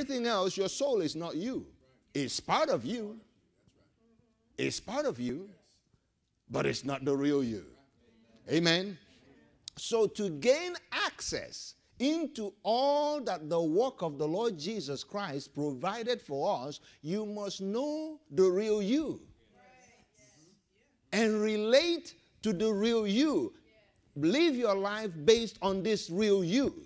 Everything else, your soul is not you. It's part of you. It's part of you, but it's not the real you. Amen. So to gain access into all that the work of the Lord Jesus Christ provided for us, you must know the real you and relate to the real you. Live your life based on this real you.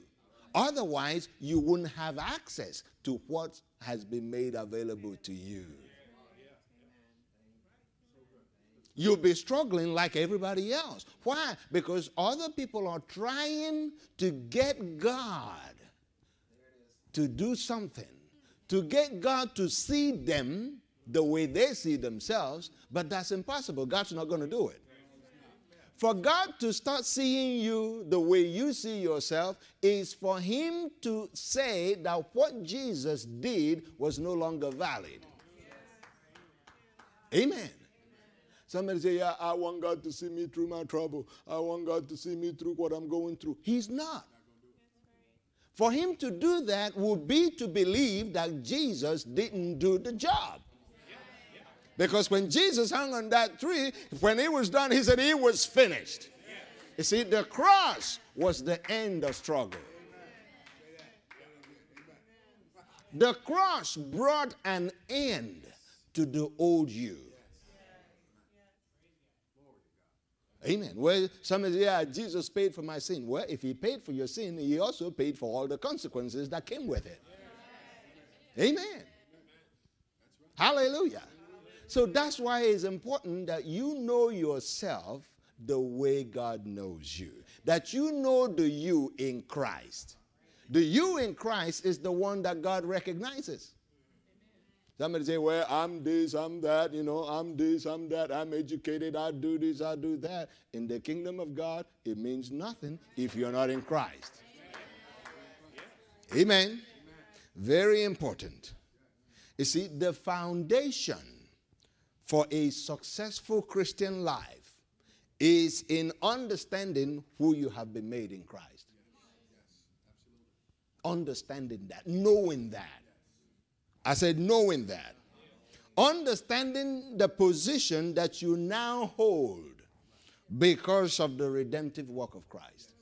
Otherwise, you wouldn't have access to what has been made available to you. You'll be struggling like everybody else. Why? Because other people are trying to get God to do something, to get God to see them the way they see themselves, but that's impossible. God's not going to do it. For God to start seeing you the way you see yourself is for Him to say that what Jesus did was no longer valid. Amen. Somebody say, yeah, I want God to see me through my trouble. I want God to see me through what I'm going through. He's not. For Him to do that would be to believe that Jesus didn't do the job. Because when Jesus hung on that tree, when it was done, He said it was finished. You see, the cross was the end of struggle. The cross brought an end to the old you. Amen. Well, somebody say, yeah, Jesus paid for my sin. Well, if He paid for your sin, He also paid for all the consequences that came with it. Amen. Amen. Hallelujah. So that's why it's important that you know yourself the way God knows you. That you know the you in Christ. The you in Christ is the one that God recognizes. Somebody say, well, I'm this, I'm that, you know, I'm this, I'm that, I'm educated, I do this, I do that. In the kingdom of God, it means nothing if you're not in Christ. Amen. Amen. Very important. You see, the foundation for a successful Christian life is in understanding who you have been made in Christ. Understanding that, knowing that. I said knowing that. Understanding the position that you now hold because of the redemptive work of Christ.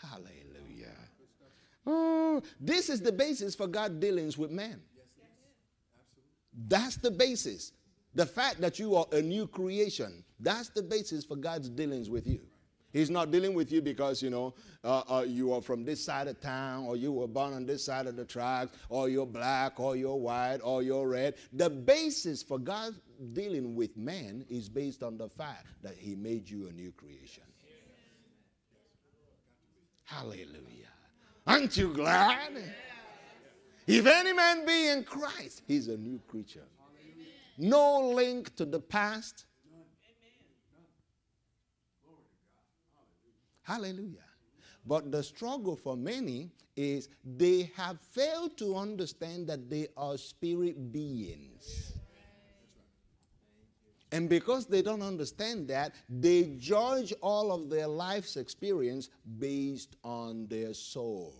Hallelujah. Oh, this is the basis for God's dealings with man. That's the basis. The fact that you are a new creation, that's the basis for God's dealings with you. He's not dealing with you because, you know, you are from this side of town, or you were born on this side of the tribe, or you're black, or you're white, or you're red. The basis for God dealing with man is based on the fact that He made you a new creation. Hallelujah. Aren't you glad? If any man be in Christ, he's a new creature. No link to the past. Hallelujah. But the struggle for many is they have failed to understand that they are spirit beings. And because they don't understand that, they judge all of their life's experience based on their soul,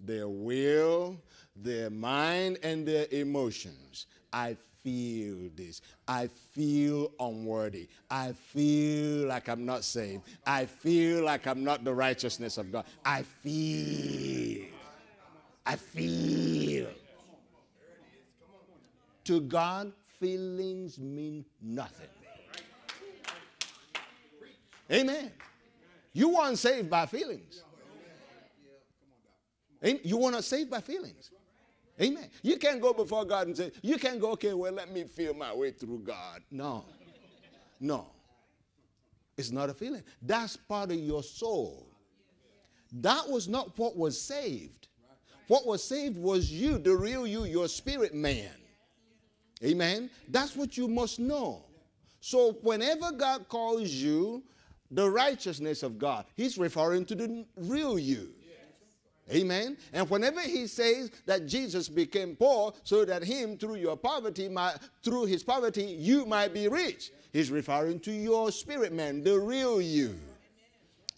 their will, their mind, and their emotions. I feel this. I feel unworthy. I feel like I'm not saved. I feel like I'm not the righteousness of God. I feel. I feel. To God, feelings mean nothing. Amen. You aren't saved by feelings. You weren't saved by feelings. Amen. You can't go before God and say, you can't go, okay, well, let me feel my way through God. No. No. It's not a feeling. That's part of your soul. That was not what was saved. What was saved was you, the real you, your spirit man. Amen. That's what you must know. So whenever God calls you the righteousness of God, He's referring to the real you. Amen. And whenever He says that Jesus became poor so that Him through your poverty, through His poverty, you might be rich, He's referring to your spirit man, the real you.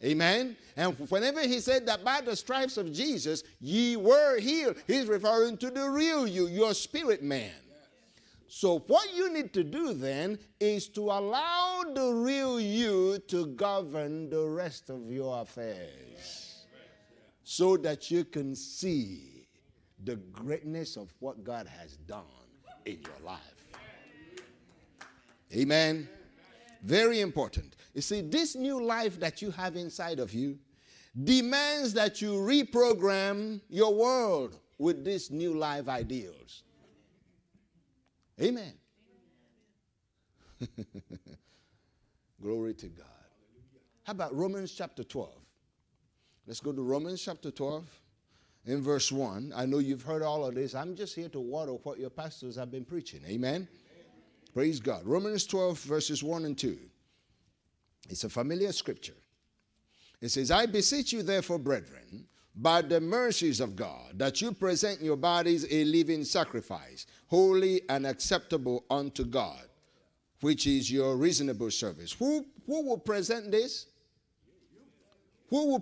Amen. And whenever he said that by the stripes of Jesus, ye were healed, he's referring to the real you, your spirit man. So what you need to do then is to allow the real you to govern the rest of your affairs so that you can see the greatness of what God has done in your life. Amen. Very important. You see, this new life that you have inside of you demands that you reprogram your world with these new life ideals. Amen. Glory to God. How about Romans chapter 12? Let's go to Romans chapter 12 in verse 1. I know you've heard all of this. I'm just here to water what your pastors have been preaching. Amen. Praise God. Romans 12 verses 1 and 2. It's a familiar scripture. It says, I beseech you therefore, brethren, by the mercies of God, that you present your bodies a living sacrifice, holy and acceptable unto God, which is your reasonable service. Who will present this? Who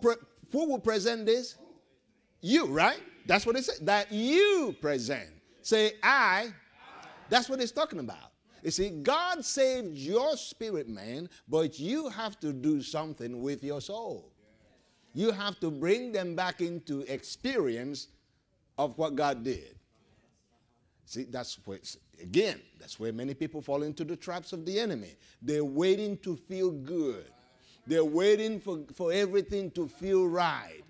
will present this? You, right? That's what it says. That you present. Say, I. That's what it's talking about. You see, God saved your spirit man, but you have to do something with your soul. You have to bring them back into experience of what God did. See, that's where, again, that's where many people fall into the traps of the enemy. They're waiting to feel good. They're waiting for everything to feel right.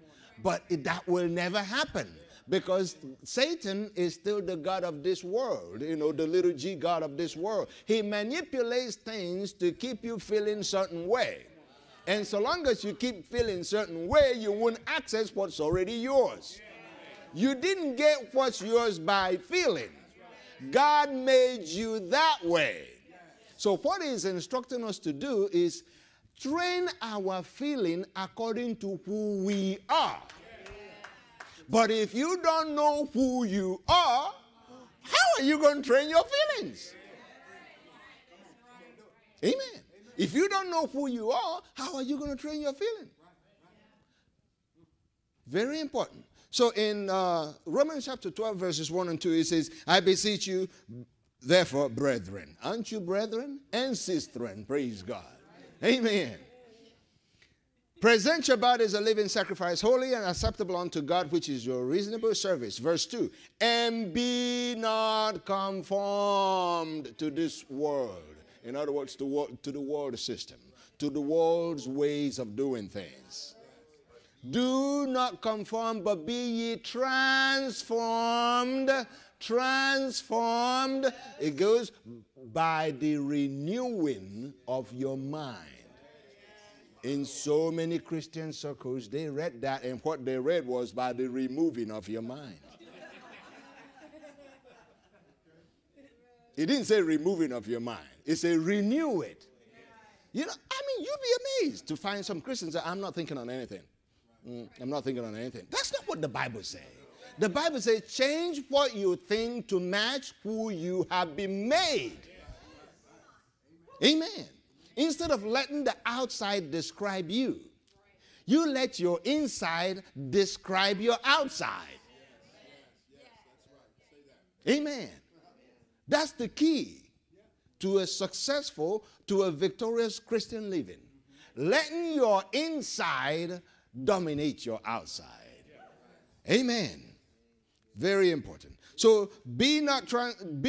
But that will never happen. Because Satan is still the god of this world, you know, the little g god of this world. He manipulates things to keep you feeling a certain way. And so long as you keep feeling a certain way, you won't access what's already yours. You didn't get what's yours by feeling. God made you that way. So what he's instructing us to do is train our feeling according to who we are. But if you don't know who you are, how are you going to train your feelings? Amen. If you don't know who you are, how are you going to train your feelings? Very important. So in Romans chapter 12, verses 1 and 2, it says, I beseech you, therefore, brethren. Aren't you brethren and sistren? Praise God. Amen. Present your body as a living sacrifice, holy and acceptable unto God, which is your reasonable service. Verse 2, and be not conformed to this world. In other words, to the world system, to the world's ways of doing things. Do not conform, but be ye transformed, transformed. It goes by the renewing of your mind. In so many Christian circles, they read that, and what they read was by the removing of your mind. It didn't say removing of your mind. It said renew it. You know, I mean, you'd be amazed to find some Christians that I'm not thinking on anything. I'm not thinking on anything. That's not what the Bible says. The Bible says change what you think to match who you have been made. Amen. Instead of letting the outside describe you, you let your inside describe your outside. Amen. That's the key to a successful, to a victorious Christian living. Letting your inside dominate your outside. Amen. Very important. So do not conform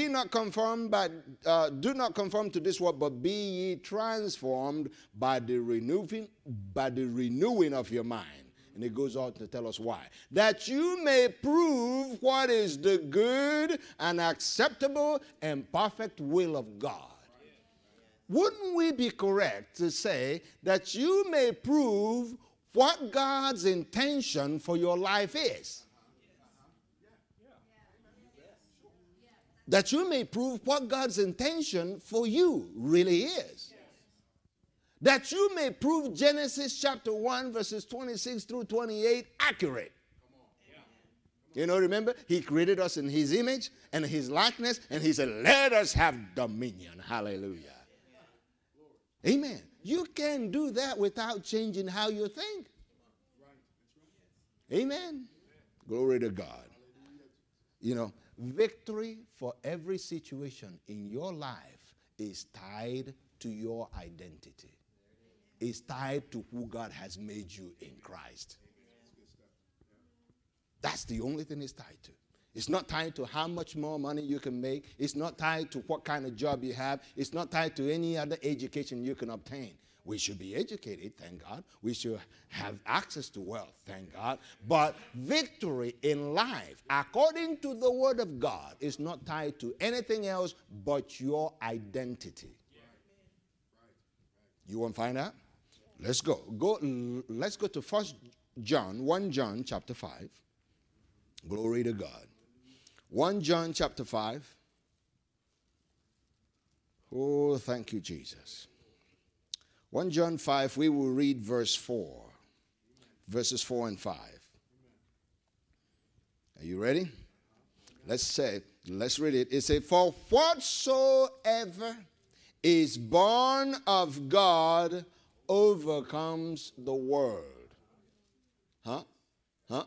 to this world, but be ye transformed by the renewing of your mind. And it goes on to tell us why. That you may prove what is the good and acceptable and perfect will of God. Wouldn't we be correct to say that you may prove what God's intention for your life is? That you may prove what God's intention for you really is. Yes. That you may prove Genesis chapter 1 verses 26 through 28 accurate. Come on. Yeah. Come on. You know, remember, he created us in his image and his likeness, and he said, let us have dominion. Hallelujah. Yeah. Amen. You can't do that without changing how you think. Amen. Glory to God. You know, victory for every situation in your life is tied to your identity. It's tied to who God has made you in Christ. That's the only thing it's tied to. It's not tied to how much more money you can make. It's not tied to what kind of job you have. It's not tied to any other education you can obtain. We should be educated, thank God. We should have access to wealth, thank God. But victory in life, according to the Word of God, is not tied to anything else but your identity. You want to find out? Let's go. Let's go to 1 John chapter 5. Glory to God. 1 John chapter 5. Oh, thank you, Jesus. 1 John 5, we will read verse 4. Verses 4 and 5. Are you ready? Let's read it. It says, "For whatsoever is born of God overcomes the world." Huh? Huh?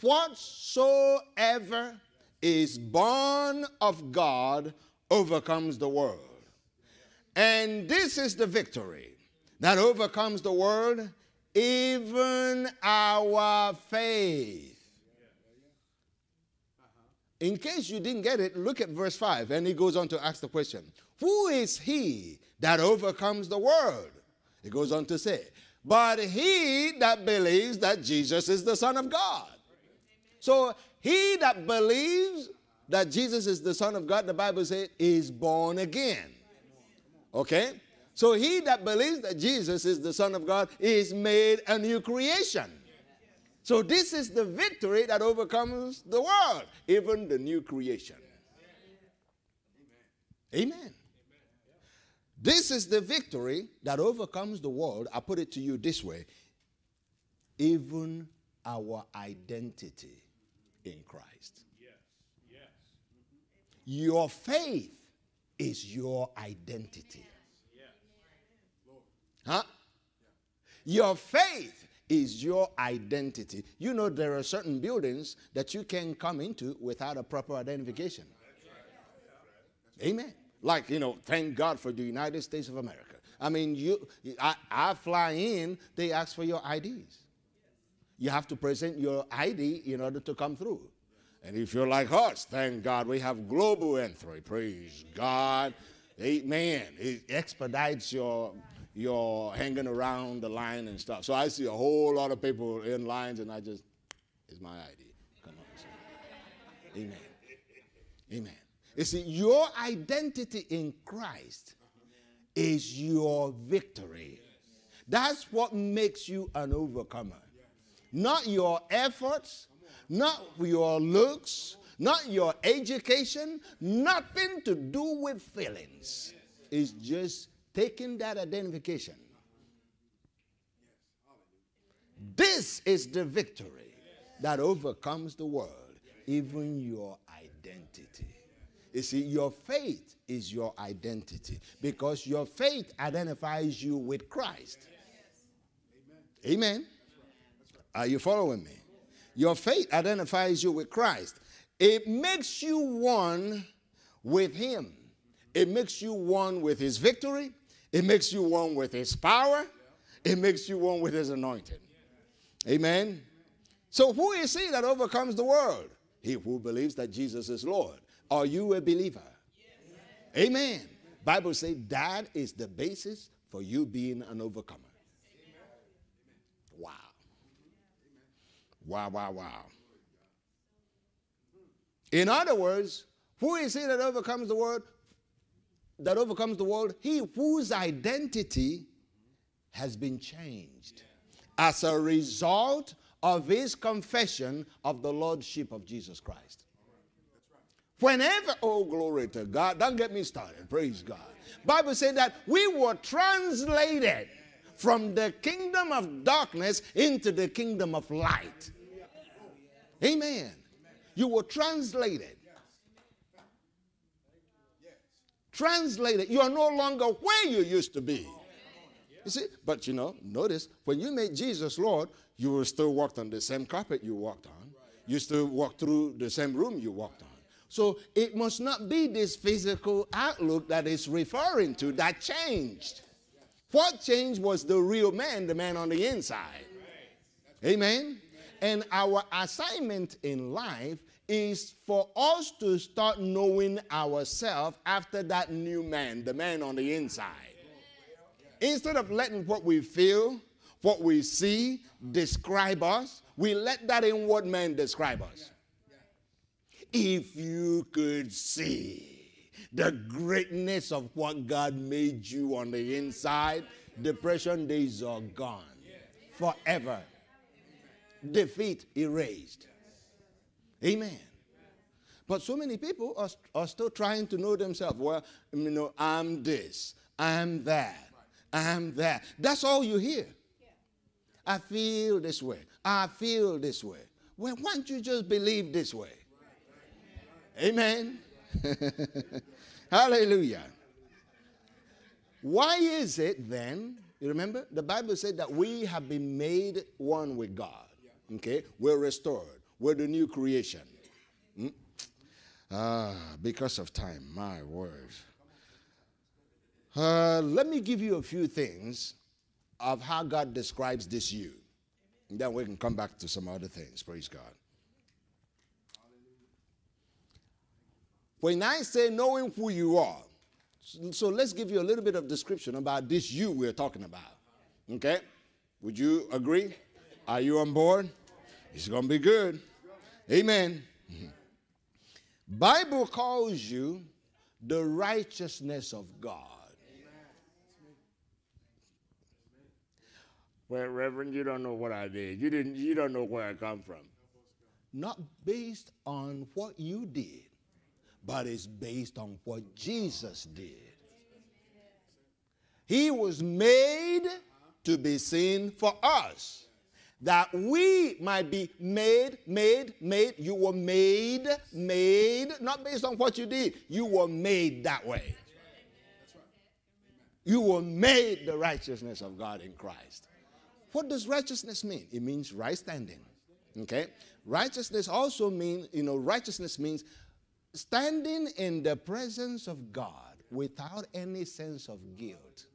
Whatsoever is born of God overcomes the world. And this is the victory that overcomes the world, even our faith. In case you didn't get it, look at verse 5, and he goes on to ask the question, "Who is he that overcomes the world?" He goes on to say, "But he that believes that Jesus is the Son of God." So he that believes that Jesus is the Son of God, the Bible says, is born again. Okay? So he that believes that Jesus is the Son of God is made a new creation. So this is the victory that overcomes the world, even the new creation. Amen. This is the victory that overcomes the world. I put it to you this way, even our identity in Christ. Yes. Yes. Your faith is your identity. Yes. Huh? Your faith is your identity. You know, there are certain buildings that you can't come into without a proper identification. Amen. Like, you know, thank God for the United States of America. I mean, I fly in, they ask for your IDs. You have to present your ID in order to come through. And if you're like us, thank God we have global entry. Praise God. Amen. It expedites your hanging around the line and stuff. So I see a whole lot of people in lines and I just, it's my ID. Come on. Amen. Amen. You see, your identity in Christ is your victory. That's what makes you an overcomer. Not your efforts, not your looks, not your education, nothing to do with feelings. It's just taking that identification. This is the victory that overcomes the world, even your identity. You see, your faith is your identity because your faith identifies you with Christ. Amen. Are you following me? Your faith identifies you with Christ. It makes you one with him. It makes you one with his victory. It makes you one with his power. It makes you one with his anointing. Amen. So who is he that overcomes the world? He who believes that Jesus is Lord. Are you a believer? Yes. Amen. Bible says that is the basis for you being an overcomer. Wow. Wow, wow, wow. In other words, who is he that overcomes the world? That overcomes the world? He whose identity has been changed as a result of his confession of the Lordship of Jesus Christ. Whenever, oh, glory to God, don't get me started, praise God. Bible says that we were translated from the kingdom of darkness into the kingdom of light. Amen. You were translated. Translated. You are no longer where you used to be. You see, but you know, notice, when you made Jesus Lord, you were still walked on the same carpet you walked on. You still walked through the same room you walked on. So it must not be this physical outlook that it's referring to that changed. What changed was the real man, the man on the inside. Amen? And our assignment in life is for us to start knowing ourselves after that new man, the man on the inside. Instead of letting what we feel, what we see describe us, we let that inward man describe us. If you could see the greatness of what God made you on the inside, depression days are gone forever. Defeat erased. Amen. But so many people are still trying to know themselves. Well, you know, I'm this, I'm that, I'm that. That's all you hear. I feel this way. I feel this way. Well, why don't you just believe this way? Amen. Hallelujah. Why is it then, you remember, the Bible said that we have been made one with God. Okay? We're restored. We're the new creation. Because of time, my word. Let me give you a few things of how God describes this you. And then we can come back to some other things. Praise God. When I say knowing who you are, so let's give you a little bit of description about this you we're talking about. Okay? Would you agree? Are you on board? It's going to be good. Amen. Bible calls you the righteousness of God. Well, Reverend, you don't know what I did. You don't know where I come from. Not based on what you did, but it's based on what Jesus did. He was made to be sin for us, that we might be made. You were made, not based on what you did. You were made that way. You were made the righteousness of God in Christ. What does righteousness mean? It means right standing. Okay? Righteousness also means, you know, righteousness means standing in the presence of God without any sense of guilt.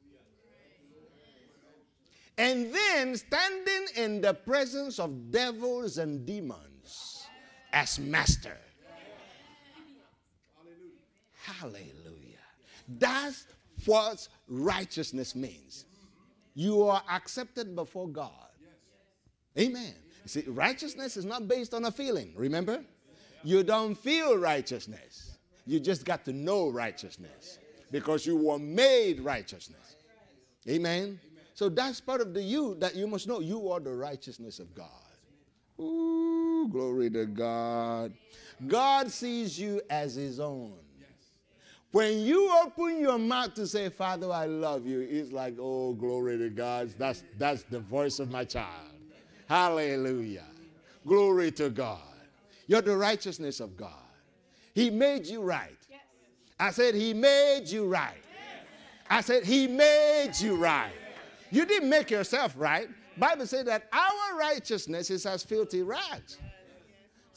And then standing in the presence of devils and demons as master. Hallelujah. That's what righteousness means. You are accepted before God. Amen. See, righteousness is not based on a feeling, remember? You don't feel righteousness. You just got to know righteousness because you were made righteousness. Amen? So that's part of the you that you must know. You are the righteousness of God. Ooh, glory to God. God sees you as his own. When you open your mouth to say, Father, I love you, it's like, oh, glory to God. That's the voice of my child. Hallelujah. Glory to God. You're the righteousness of God. He made you right. Yes. I said, he made you right. Yes. I said, he made you right. Yes. You didn't make yourself right. Bible said that our righteousness is as filthy rags.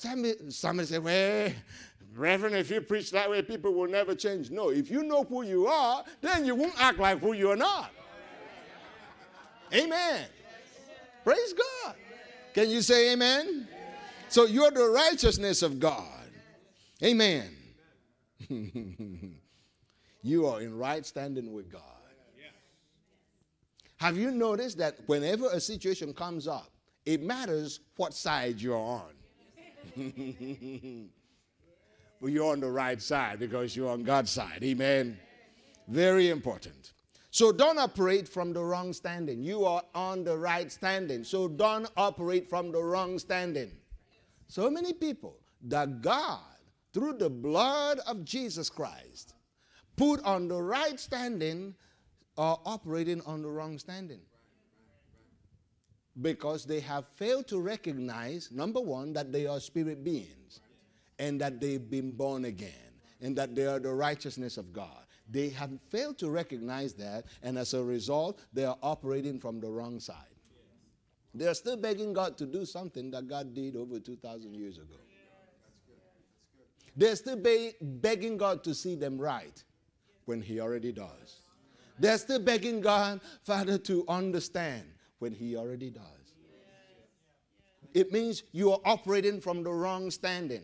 Yes. Somebody said, well, Reverend, if you preach that way, people will never change. No, if you know who you are, then you won't act like who you are not. Yes. Amen. Yes. Praise God. Yes. Can you say amen? Yes. So you're the righteousness of God. Amen. You are in right standing with God. Have you noticed that whenever a situation comes up, it matters what side you're on? But you're on the right side because you're on God's side. Amen. Very important. So don't operate from the wrong standing. You are on the right standing. So don't operate from the wrong standing. So many people that God, through the blood of Jesus Christ, put on the right standing are operating on the wrong standing. Because they have failed to recognize, number one, that they are spirit beings and that they've been born again and that they are the righteousness of God. They have failed to recognize that, and as a result, they are operating from the wrong side. Yes. They are still begging God to do something that God did over 2,000 years ago. They're still begging God to see them right when He already does. They're still begging God, Father, to understand when He already does. It means you are operating from the wrong standing.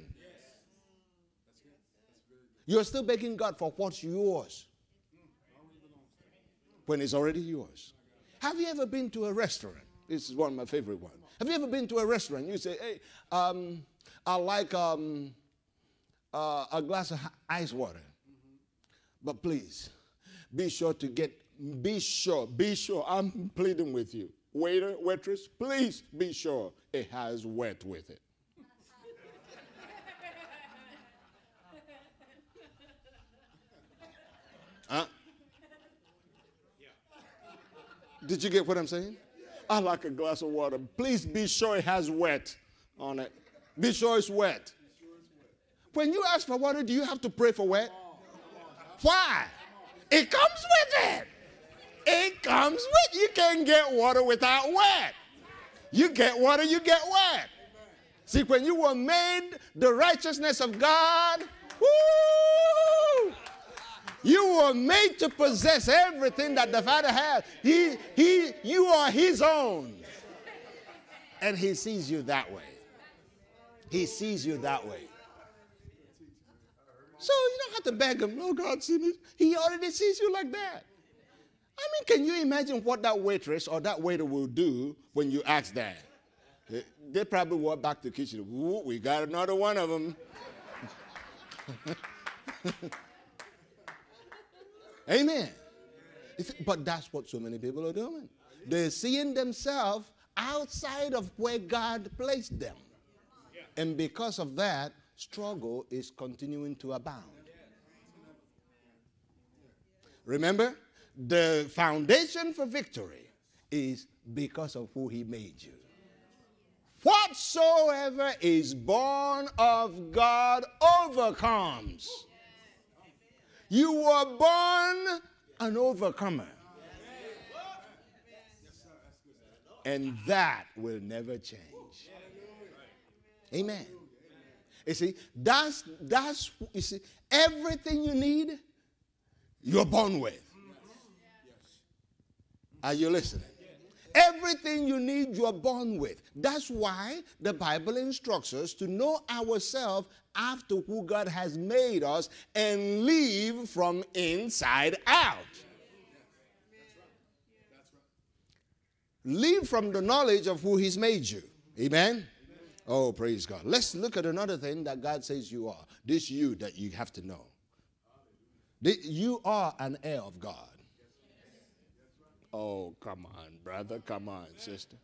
You're still begging God for what's yours when it's already yours. Have you ever been to a restaurant? This is one of my favorite ones. Have you ever been to a restaurant? You say, hey, I like a glass of ice water. But please, be sure, I'm pleading with you. Waiter, waitress, please be sure it has wet with it. Huh? Did you get what I'm saying? I like a glass of water. Please be sure it has wet on it. Be sure it's wet. When you ask for water, do you have to pray for wet? Why? It comes with it. It comes with it. You can't get water without wet. You get water, you get wet. See, when you were made the righteousness of God, woo! You were made to possess everything that the Father has. You are His own. And He sees you that way. He sees you that way. So you don't have to beg Him, oh, God, see me. He already sees you like that. I mean, can you imagine what that waitress or that waiter will do when you ask that? They probably walk back to the kitchen. Ooh, we got another one of them. Amen. But that's what so many people are doing. They're seeing themselves outside of where God placed them. And because of that, struggle is continuing to abound. Remember, the foundation for victory is because of who He made you. Whatsoever is born of God overcomes. You were born an overcomer. And that will never change. Amen. You see, you see, everything you need, you're born with. Are you listening? Everything you need, you're born with. That's why the Bible instructs us to know ourselves after who God has made us and live from inside out. Live from the knowledge of who He's made you. Amen? Oh, praise God. Let's look at another thing that God says you are. This you that you have to know. You are an heir of God. Oh, come on, brother. Come on, sister.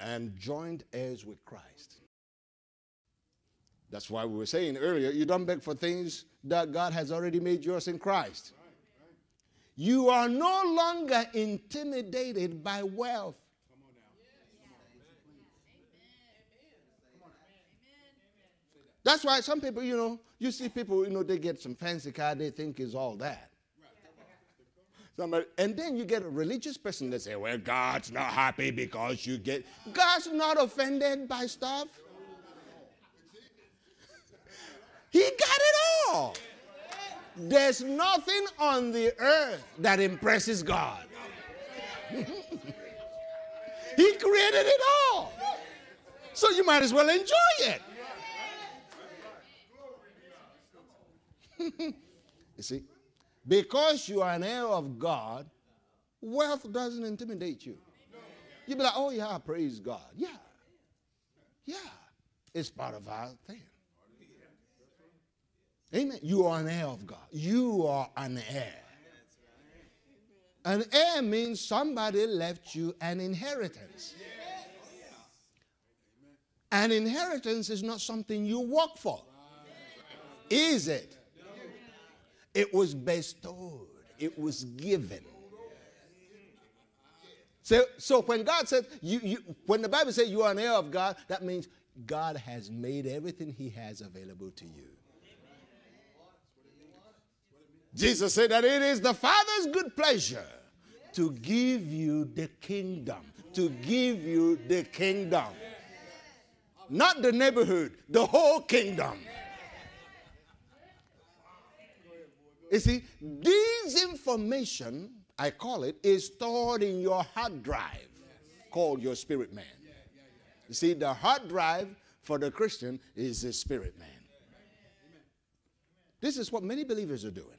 And joint heirs with Christ. That's why we were saying earlier, you don't beg for things that God has already made yours in Christ. You are no longer intimidated by wealth. That's why some people, you know, you see people, you know, they get some fancy car, they think it's all that. Somebody, and then you get a religious person that say, well, God's not happy because you get... God's not offended by stuff. He got it all. There's nothing on the earth that impresses God. He created it all. So you might as well enjoy it. You see, because you are an heir of God, wealth doesn't intimidate you. You be like, oh yeah, praise God. Yeah. Yeah. It's part of our thing. Amen. You are an heir of God. You are an heir. An heir means somebody left you an inheritance. An inheritance is not something you work for. Is it? It was bestowed. It was given. So when God said, when the Bible says you are an heir of God, that means God has made everything He has available to you. Jesus said that it is the Father's good pleasure to give you the kingdom. To give you the kingdom. Not the neighborhood, the whole kingdom. You see, this information, I call it, is stored in your hard drive called your spirit man. You see, the hard drive for the Christian is the spirit man. This is what many believers are doing.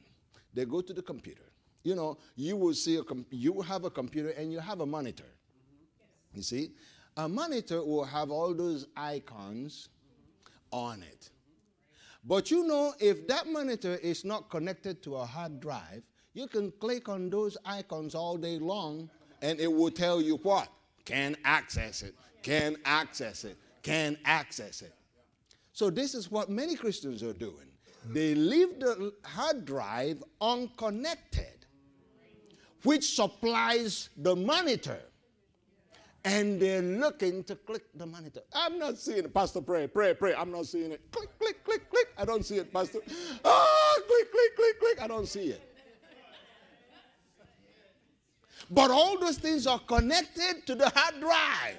They go to the computer. You know, you will see you have a computer and you have a monitor. You see, a monitor will have all those icons on it. But you know, if that monitor is not connected to a hard drive, you can click on those icons all day long and it will tell you what? Can't access it, can't access it, can't access it. So this is what many Christians are doing. They leave the hard drive unconnected, which supplies the monitor. And they're looking to click the monitor. I'm not seeing it. Pastor, pray, pray, pray. I'm not seeing it. Click, click, click, click. I don't see it, Pastor. Oh, click, click, click, click. I don't see it. But all those things are connected to the hard drive.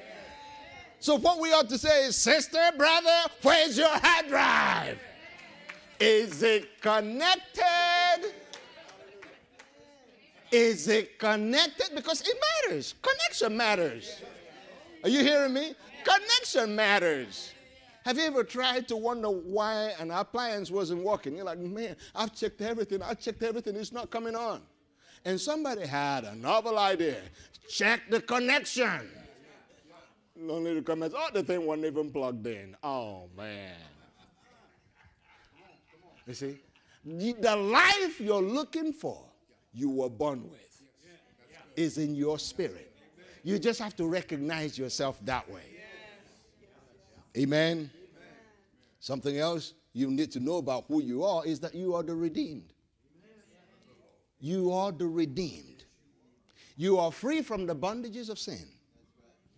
So what we ought to say is, sister, brother, where's your hard drive? Is it connected? Is it connected? Because it matters. Connection matters. Are you hearing me? Connection matters. Have you ever tried to wonder why an appliance wasn't working? You're like, man, I've checked everything. I checked everything. It's not coming on. And somebody had a novel idea. Check the connection. Only the comments, oh, the thing wasn't even plugged in. Oh, man. You see? The life you're looking for, you were born with, is in your spirit. You just have to recognize yourself that way. Amen? Something else you need to know about who you are is that you are the redeemed. You are the redeemed. You are free from the bondages of sin.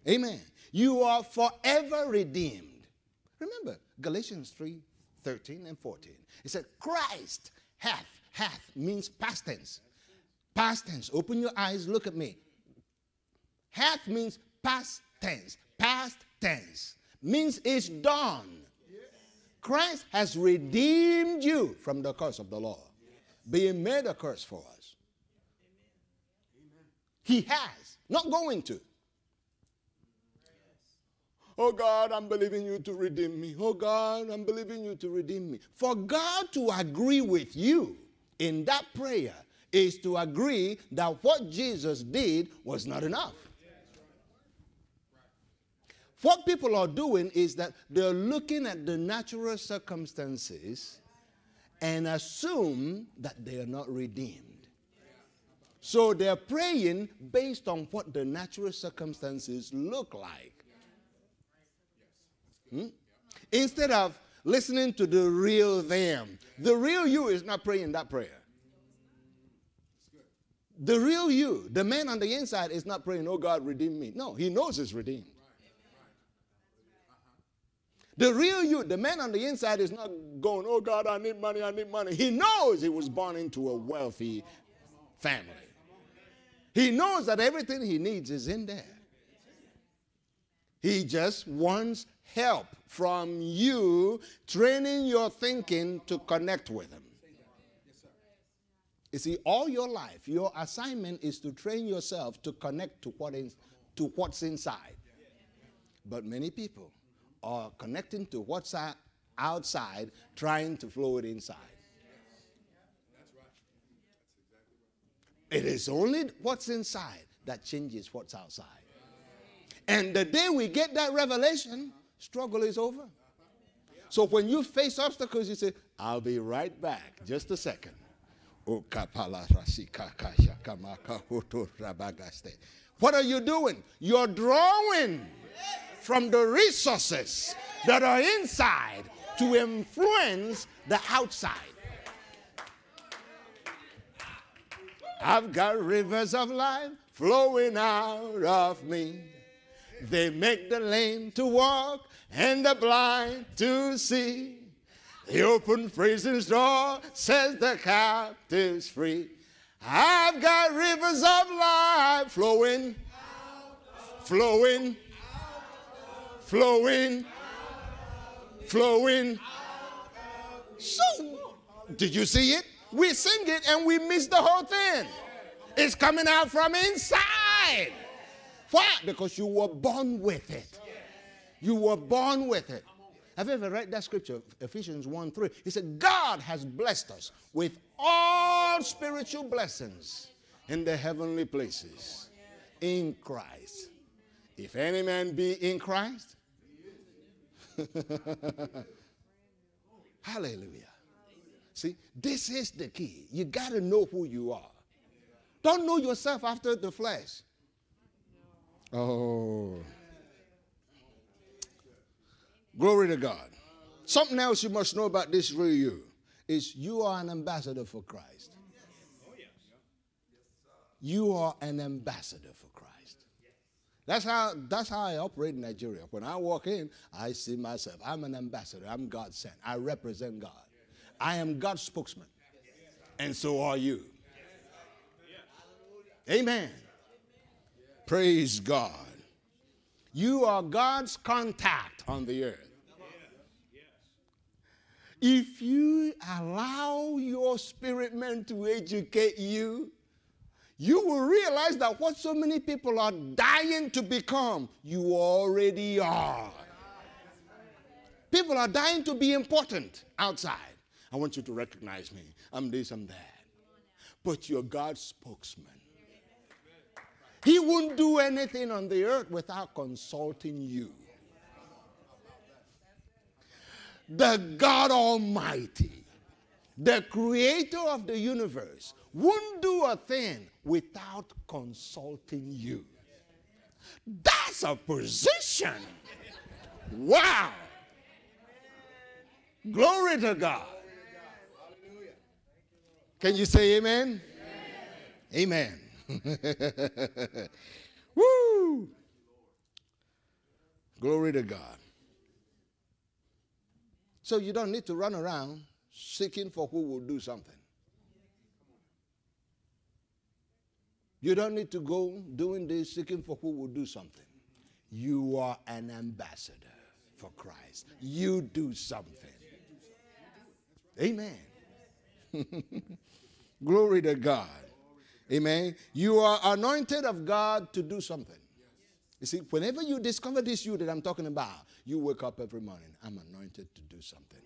Amen. You are forever redeemed. Remember, Galatians 3:13 and 14. It said, Christ hath means past tense. Past tense. Open your eyes. Look at me. Hath means past tense. Past tense means it's done. Yes. Christ has redeemed you from the curse of the law, yes, being made a curse for us. Amen. He has. Not going to. Yes. Oh God, I'm believing you to redeem me. Oh God, I'm believing you to redeem me. For God to agree with you in that prayer is to agree that what Jesus did was not enough. What people are doing is that they're looking at the natural circumstances and assume that they are not redeemed. So they're praying based on what the natural circumstances look like. Instead of listening to the real them. The real you is not praying that prayer. The real you, the man on the inside, is not praying, oh God, redeem me. No, he knows he's redeemed. The real you, the man on the inside, is not going, oh God, I need money, I need money. He knows he was born into a wealthy family. He knows that everything he needs is in there. He just wants help from you, training your thinking to connect with him. You see, all your life, your assignment is to train yourself to connect to what's inside. But many people are connecting to what's outside, trying to flow it inside. It is only what's inside that changes what's outside. And the day we get that revelation, struggle is over. So when you face obstacles, you say, I'll be right back. Just a second. What are you doing? You're drawing from the resources that are inside to influence the outside. I've got rivers of life flowing out of me. They make the lame to walk and the blind to see. The open prison's door says the captive's free. I've got rivers of life flowing, flowing, flowing, flowing. So, did you see it? We sing it and we miss the whole thing. It's coming out from inside. Why? Because you were born with it. You were born with it. Have you ever read that scripture, Ephesians 1:3? He said, God has blessed us with all spiritual blessings in the heavenly places in Christ. If any man be in Christ. Hallelujah. See, this is the key. You got to know who you are. Don't know yourself after the flesh. Oh. Glory to God. Something else you must know about this real you is you are an ambassador for Christ. You are an ambassador for Christ. That's how I operate in Nigeria. When I walk in, I see myself. I'm an ambassador. I'm God sent. I represent God. I am God's spokesman. And so are you. Amen. Praise God. You are God's contact on the earth. If you allow your spirit man to educate you, you will realize that what so many people are dying to become, you already are. People are dying to be important outside. I want you to recognize me. I'm this, I'm that. But you're God's spokesman. He won't do anything on the earth without consulting you. The God Almighty, the creator of the universe, won't do a thing without consulting you. That's a position. Wow. Glory to God. Can you say amen? Amen. Amen. Woo! Glory to God. So you don't need to run around seeking for who will do something. You don't need to go doing this seeking for who will do something. You are an ambassador for Christ. You do something. Amen. Glory to God. Amen. You are anointed of God to do something. You see, whenever you discover this you that I'm talking about, you wake up every morning. I'm anointed to do something.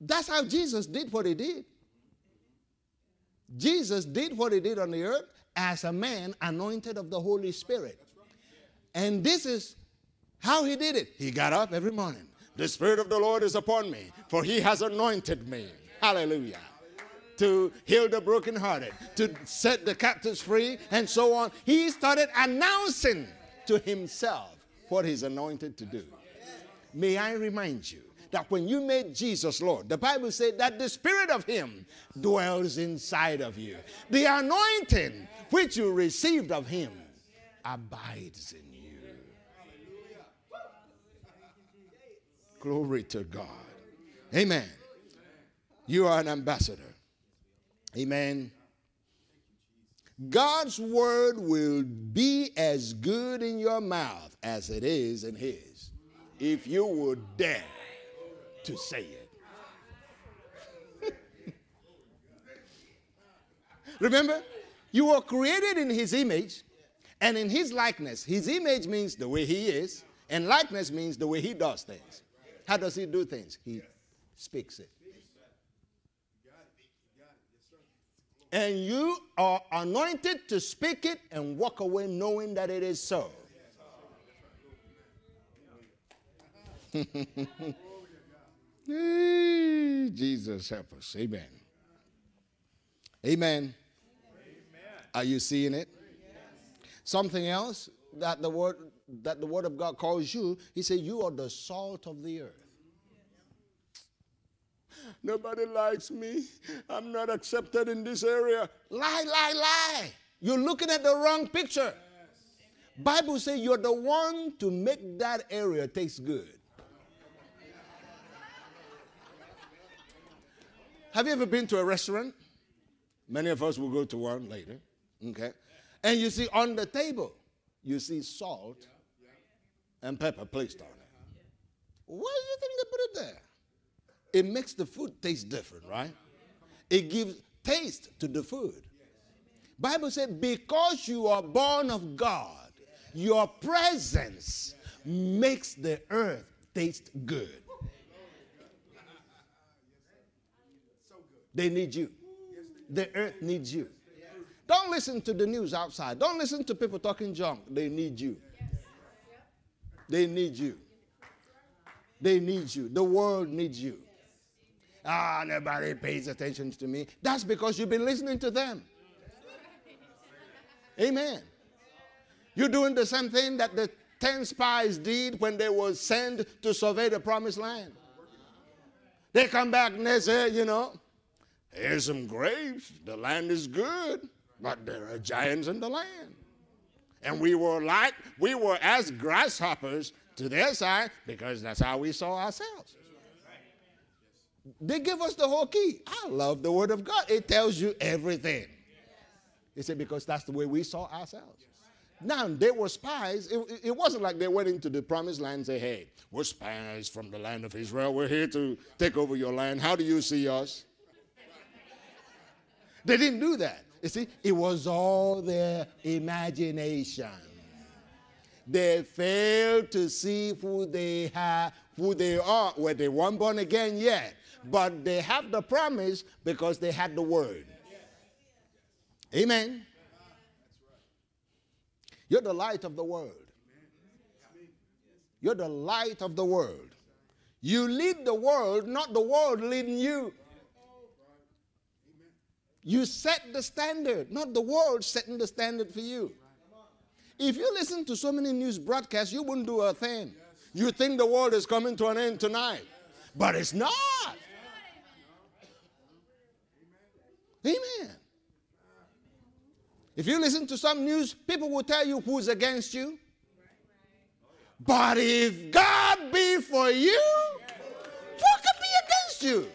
That's how Jesus did what he did. Jesus did what he did on the earth as a man anointed of the Holy Spirit. And this is how he did it. He got up every morning. The Spirit of the Lord is upon me, for he has anointed me. Hallelujah. To heal the brokenhearted, to set the captives free, and so on. He started announcing to himself what he's anointed to do. May I remind you that when you made Jesus Lord, the Bible said that the spirit of him dwells inside of you. The anointing which you received of him abides in you. Glory to God. Amen. You are an ambassador. Amen. God's word will be as good in your mouth as it is in his, if you would dare to say it. Remember, you were created in his image and in his likeness. His image means the way he is, and likeness means the way he does things. How does he do things? He speaks it. And you are anointed to speak it and walk away knowing that it is so. Jesus help us. Amen. Amen. Are you seeing it? Something else that the word of God calls you, he said, you are the salt of the earth. Nobody likes me. I'm not accepted in this area. Lie, lie, lie. You're looking at the wrong picture. Yes. Bible says you're the one to make that area taste good. Have you ever been to a restaurant? Many of us will go to one later, okay? And you see on the table, you see salt and pepper placed on it. Why do you think they put it there? It makes the food taste different, right? It gives taste to the food. Bible says, because you are born of God, your presence makes the earth taste good. They need you. The earth needs you. Don't listen to the news outside. Don't listen to people talking junk. They need you. They need you. They need you. The world needs you. Ah, nobody pays attention to me. That's because you've been listening to them. Amen. You're doing the same thing that the 10 spies did when they were sent to survey the promised land. They come back and they say, you know, here's some grapes. The land is good, but there are giants in the land. And we were as grasshoppers to their side because that's how we saw ourselves. They give us the whole key. I love the Word of God. It tells you everything. It said because that's the way we saw ourselves. Now, they were spies. It wasn't like they went into the promised land and said, hey, we're spies from the land of Israel. We're here to take over your land. How do you see us? They didn't do that. You see, it was all their imagination. They failed to see who they are. Well, they weren't born again yet, but they have the promise because they had the word. Amen. You're the light of the world. You're the light of the world. You lead the world, not the world leading you. You set the standard, not the world setting the standard for you. If you listen to so many news broadcasts, you wouldn't do a thing. You think the world is coming to an end tonight, but it's not. Amen. If you listen to some news, people will tell you who's against you. But if God be for you, who could be against you?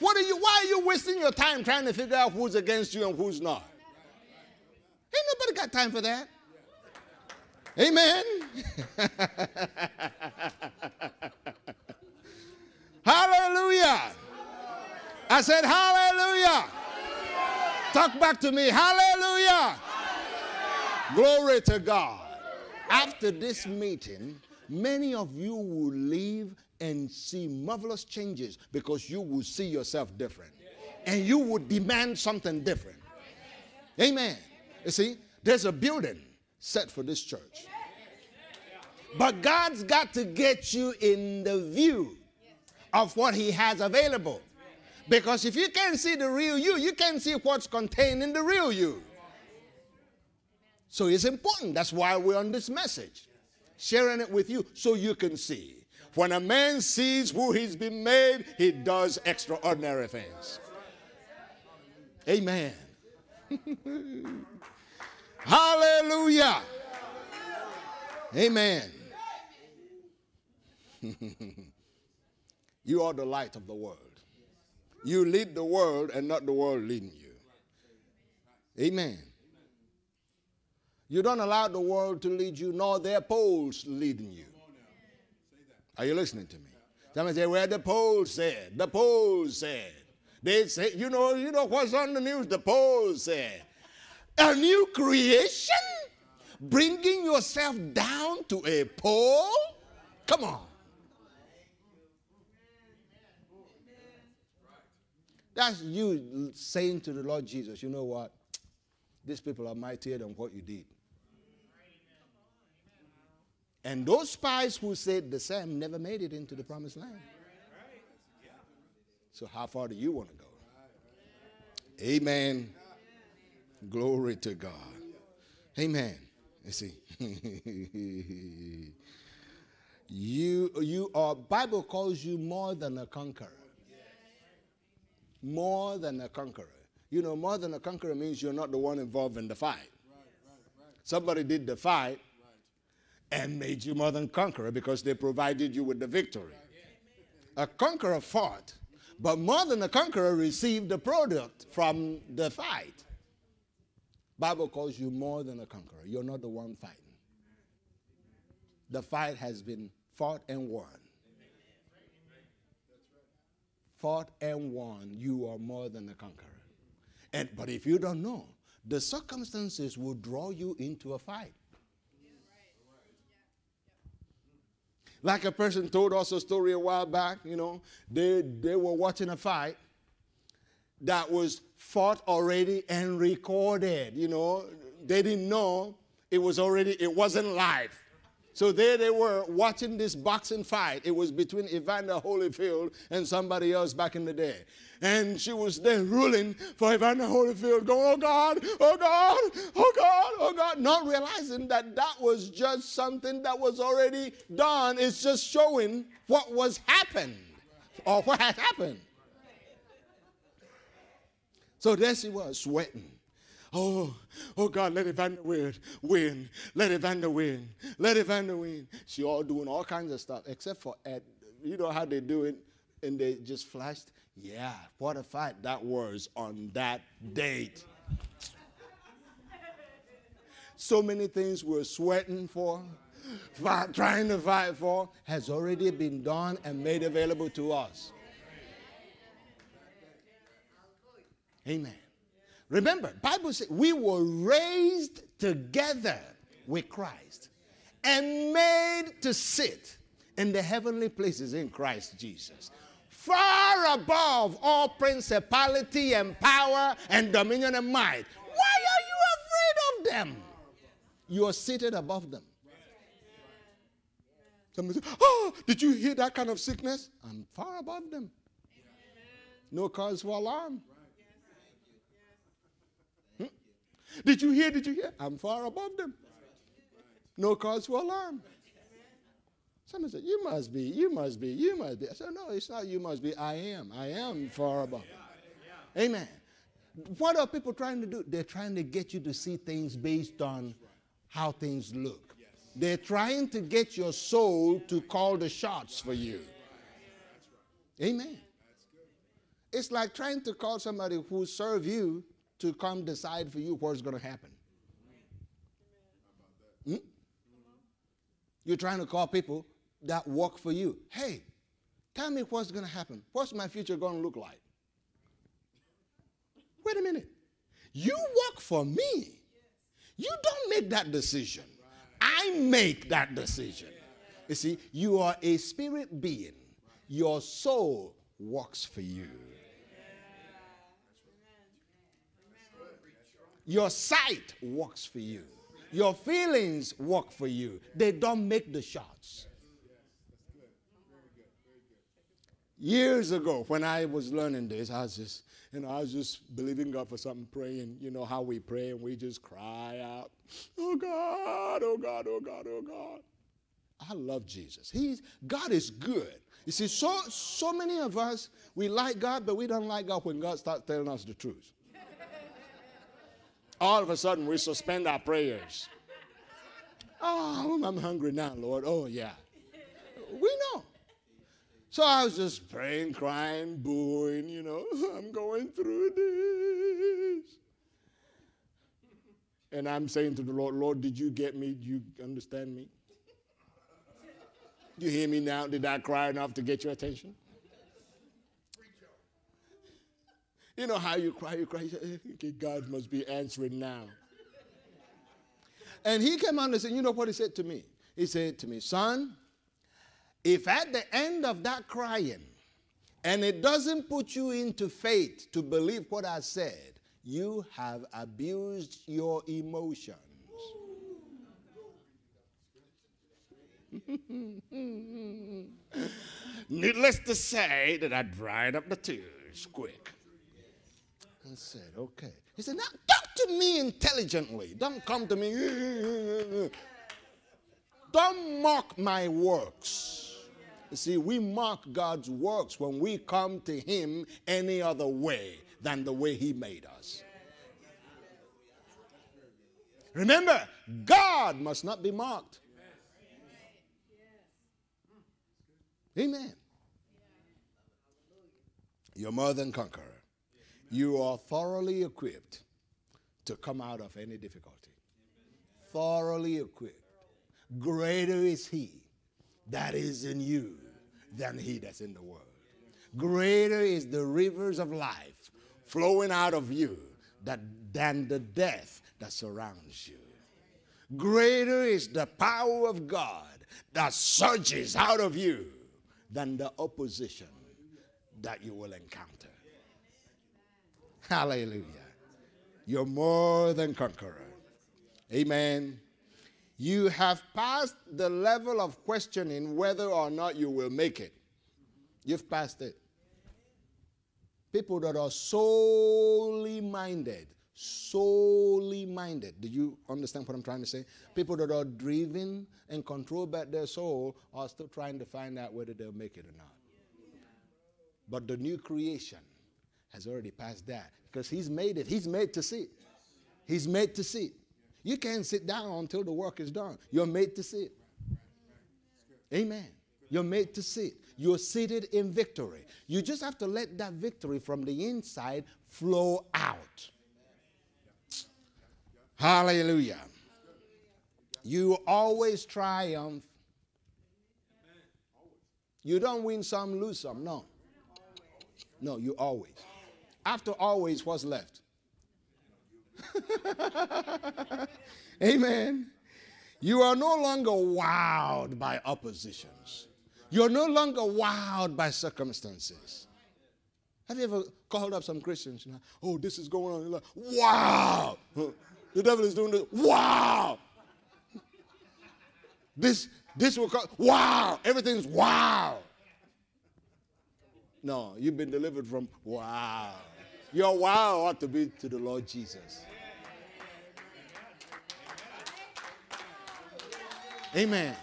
Why are you wasting your time trying to figure out who's against you and who's not? Ain't nobody got time for that. Amen. Hallelujah. I said hallelujah. Talk back to me. Hallelujah. Hallelujah. Glory to God. After this meeting, many of you will leave and see marvelous changes because you will see yourself different. And you will demand something different. Amen. You see, there's a building set for this church. But God's got to get you in the view of what he has available. Because if you can't see the real you, you can't see what's contained in the real you. So it's important. That's why we're on this message, sharing it with you so you can see. When a man sees who he's been made, he does extraordinary things. Amen. Hallelujah. Amen. You are the light of the world. You lead the world and not the world leading you. Amen. You don't allow the world to lead you, nor their poles leading you. Are you listening to me? Somebody say, well, the poll said. The poll said. They say, you know what's on the news? The poll said. A new creation? Bringing yourself down to a pole? Come on. That's you saying to the Lord Jesus, you know what? These people are mightier than what you did. And those spies who said the same never made it into the promised land. So how far do you want to go? Amen. Glory to God. Amen. You see. You are, Bible calls you more than a conqueror. More than a conqueror. You know, more than a conqueror means you're not the one involved in the fight. Somebody did the fight and made you more than conqueror because they provided you with the victory. A conqueror fought, But more than a conqueror received the product from the fight. Bible calls you more than a conqueror. You're not the one fighting. The fight has been fought and won. Fought and won. You are more than a conqueror. But if you don't know, the circumstances will draw you into a fight. Like a person told us a story a while back, you know, they were watching a fight that was fought already and recorded, you know. They didn't know it wasn't live. So there they were watching this boxing fight. It was between Evander Holyfield and somebody else back in the day. And she was there ruling for Evander Holyfield, going, oh God, oh God, oh God, oh God, not realizing that that was just something that was already done. It's just showing what was happened or what had happened. So there she was, sweating. Oh, oh God, let Evander win. Let Evander win. Let Evander win. She all doing all kinds of stuff, except for, you know how they do it, and they just flashed. Yeah, what a fight that was on that date. So many things we're sweating for, trying to fight for, has already been done and made available to us. Amen. Remember, Bible says we were raised together with Christ and made to sit in the heavenly places in Christ Jesus, far above all principality and power and dominion and might. Why are you afraid of them? You are seated above them. Somebody says, oh, did you hear that kind of sickness? I'm far above them. No cause for alarm. Did you hear? Did you hear? I'm far above them. No cause for alarm. Somebody said, you must be, you must be, you must be. I said, no, it's not you must be. I am far above. Amen. What are people trying to do? They're trying to get you to see things based on how things look. They're trying to get your soul to call the shots for you. Amen. It's like trying to call somebody who served you to come decide for you what's going to happen. Hmm? You're trying to call people that work for you. Hey, tell me what's going to happen. What's my future going to look like? Wait a minute. You work for me. You don't make that decision. I make that decision. You see, you are a spirit being. Your soul works for you. Your sight works for you. Your feelings work for you. They don't make the shots. Years ago, when I was learning this, I was just believing God for something, praying. You know how we pray and we just cry out, oh God, oh God, oh God, oh God. I love Jesus. God is good. You see, so many of us, we like God, but we don't like God when God starts telling us the truth. All of a sudden, we suspend our prayers. Oh, I'm hungry now, Lord. Oh, yeah. We know. So I was just praying, crying, booing, you know. I'm going through this. And I'm saying to the Lord, Lord, did you get me? Do you understand me? Do you hear me now? Did I cry enough to get your attention? You know how you cry, okay, God must be answering now. And he came out and said, you know what he said to me? He said to me, son, if at the end of that crying, and it doesn't put you into faith to believe what I said, you have abused your emotions. Needless to say that I dried up the tears quick. And said, okay. He said, now talk to me intelligently. Don't come to me. Don't mock my works. You see, we mock God's works when we come to him any other way than the way he made us. Remember, God must not be mocked. Amen. You're more than conqueror. You are thoroughly equipped to come out of any difficulty. Thoroughly equipped. Greater is he that is in you than he that's in the world. Greater is the rivers of life flowing out of you than the death that surrounds you. Greater is the power of God that surges out of you than the opposition that you will encounter. Hallelujah. You're more than conqueror. Amen. You have passed the level of questioning whether or not you will make it. You've passed it. People that are solely minded. Do you understand what I'm trying to say? People that are driven and controlled by their soul are still trying to find out whether they'll make it or not. But the new creation has already passed that because he's made it. He's made to see. He's made to see. You can't sit down until the work is done. You're made to sit. Amen. You're made to sit. You're seated in victory. You just have to let that victory from the inside flow out. Hallelujah. You always triumph. You don't win some, lose some. No. No, you always. After always, what's left? Amen. You are no longer wowed by oppositions. You're no longer wowed by circumstances. Have you ever called up some Christians? And, oh, this is going on. You're like, wow. The devil is doing this. Wow. This will cause. Wow. Everything's wow. No, you've been delivered from wow. Your wow ought to be to the Lord Jesus. Amen.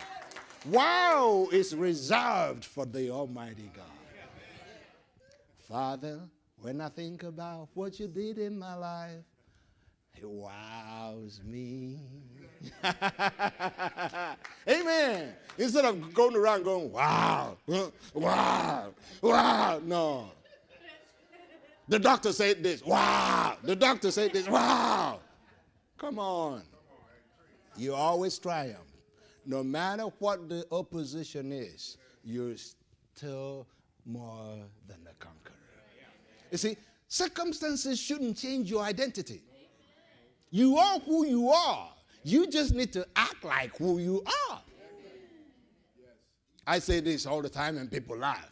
Wow is reserved for the Almighty God. Father, when I think about what you did in my life, it wows me. Amen. Instead of going around going, wow, wow, wow, no. The doctor said this. Wow. The doctor said this. Wow. Come on. You always triumph. No matter what the opposition is, you're still more than a conqueror. You see, circumstances shouldn't change your identity. You are who you are. You just need to act like who you are. I say this all the time and people laugh.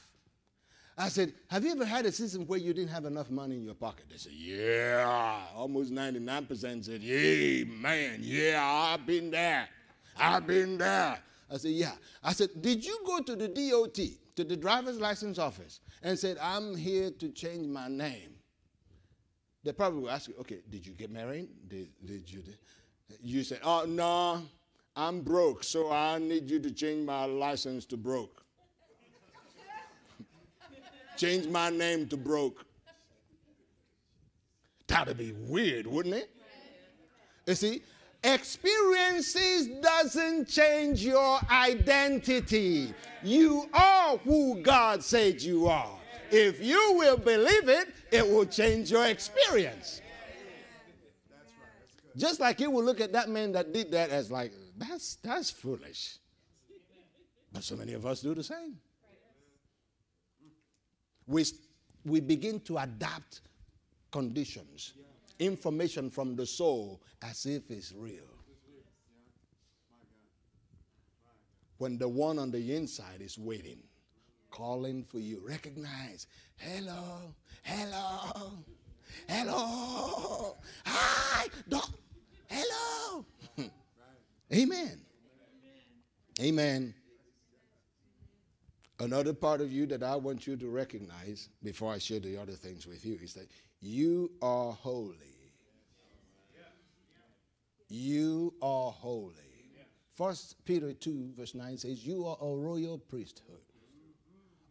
I said, have you ever had a season where you didn't have enough money in your pocket? They said, yeah. Almost 99% said, yeah, man, yeah, I've been there. I've been there. I said, yeah. I said, did you go to the DOT, to the driver's license office, and said, I'm here to change my name? They probably will ask you, okay, did you get married? You say, oh, no, I'm broke, so I need you to change my license to broke. Change my name to broke. That'd be weird, wouldn't it? You see, experiences doesn't change your identity. You are who God said you are. If you will believe it, it will change your experience. Just like you will look at that man that did that as like, that's foolish. But so many of us do the same. We begin to adapt conditions, information from the soul as if it's real. When the one on the inside is waiting, calling for you, recognize, hello, hello, hello, hi, hello. Amen. Amen. Another part of you that I want you to recognize before I share the other things with you is that you are holy. You are holy. 1 Peter 2 verse 9 says, you are a royal priesthood,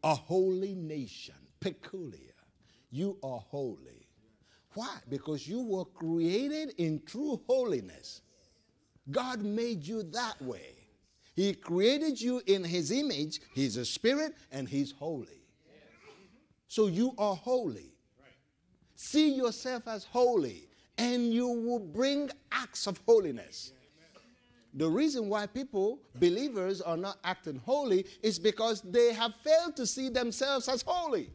a holy nation, peculiar. You are holy. Why? Because you were created in true holiness. God made you that way. He created you in his image. He's a spirit and he's holy. So you are holy. Right. See yourself as holy, and you will bring acts of holiness. Amen. The reason why people, believers, are not acting holy is because they have failed to see themselves as holy. Right.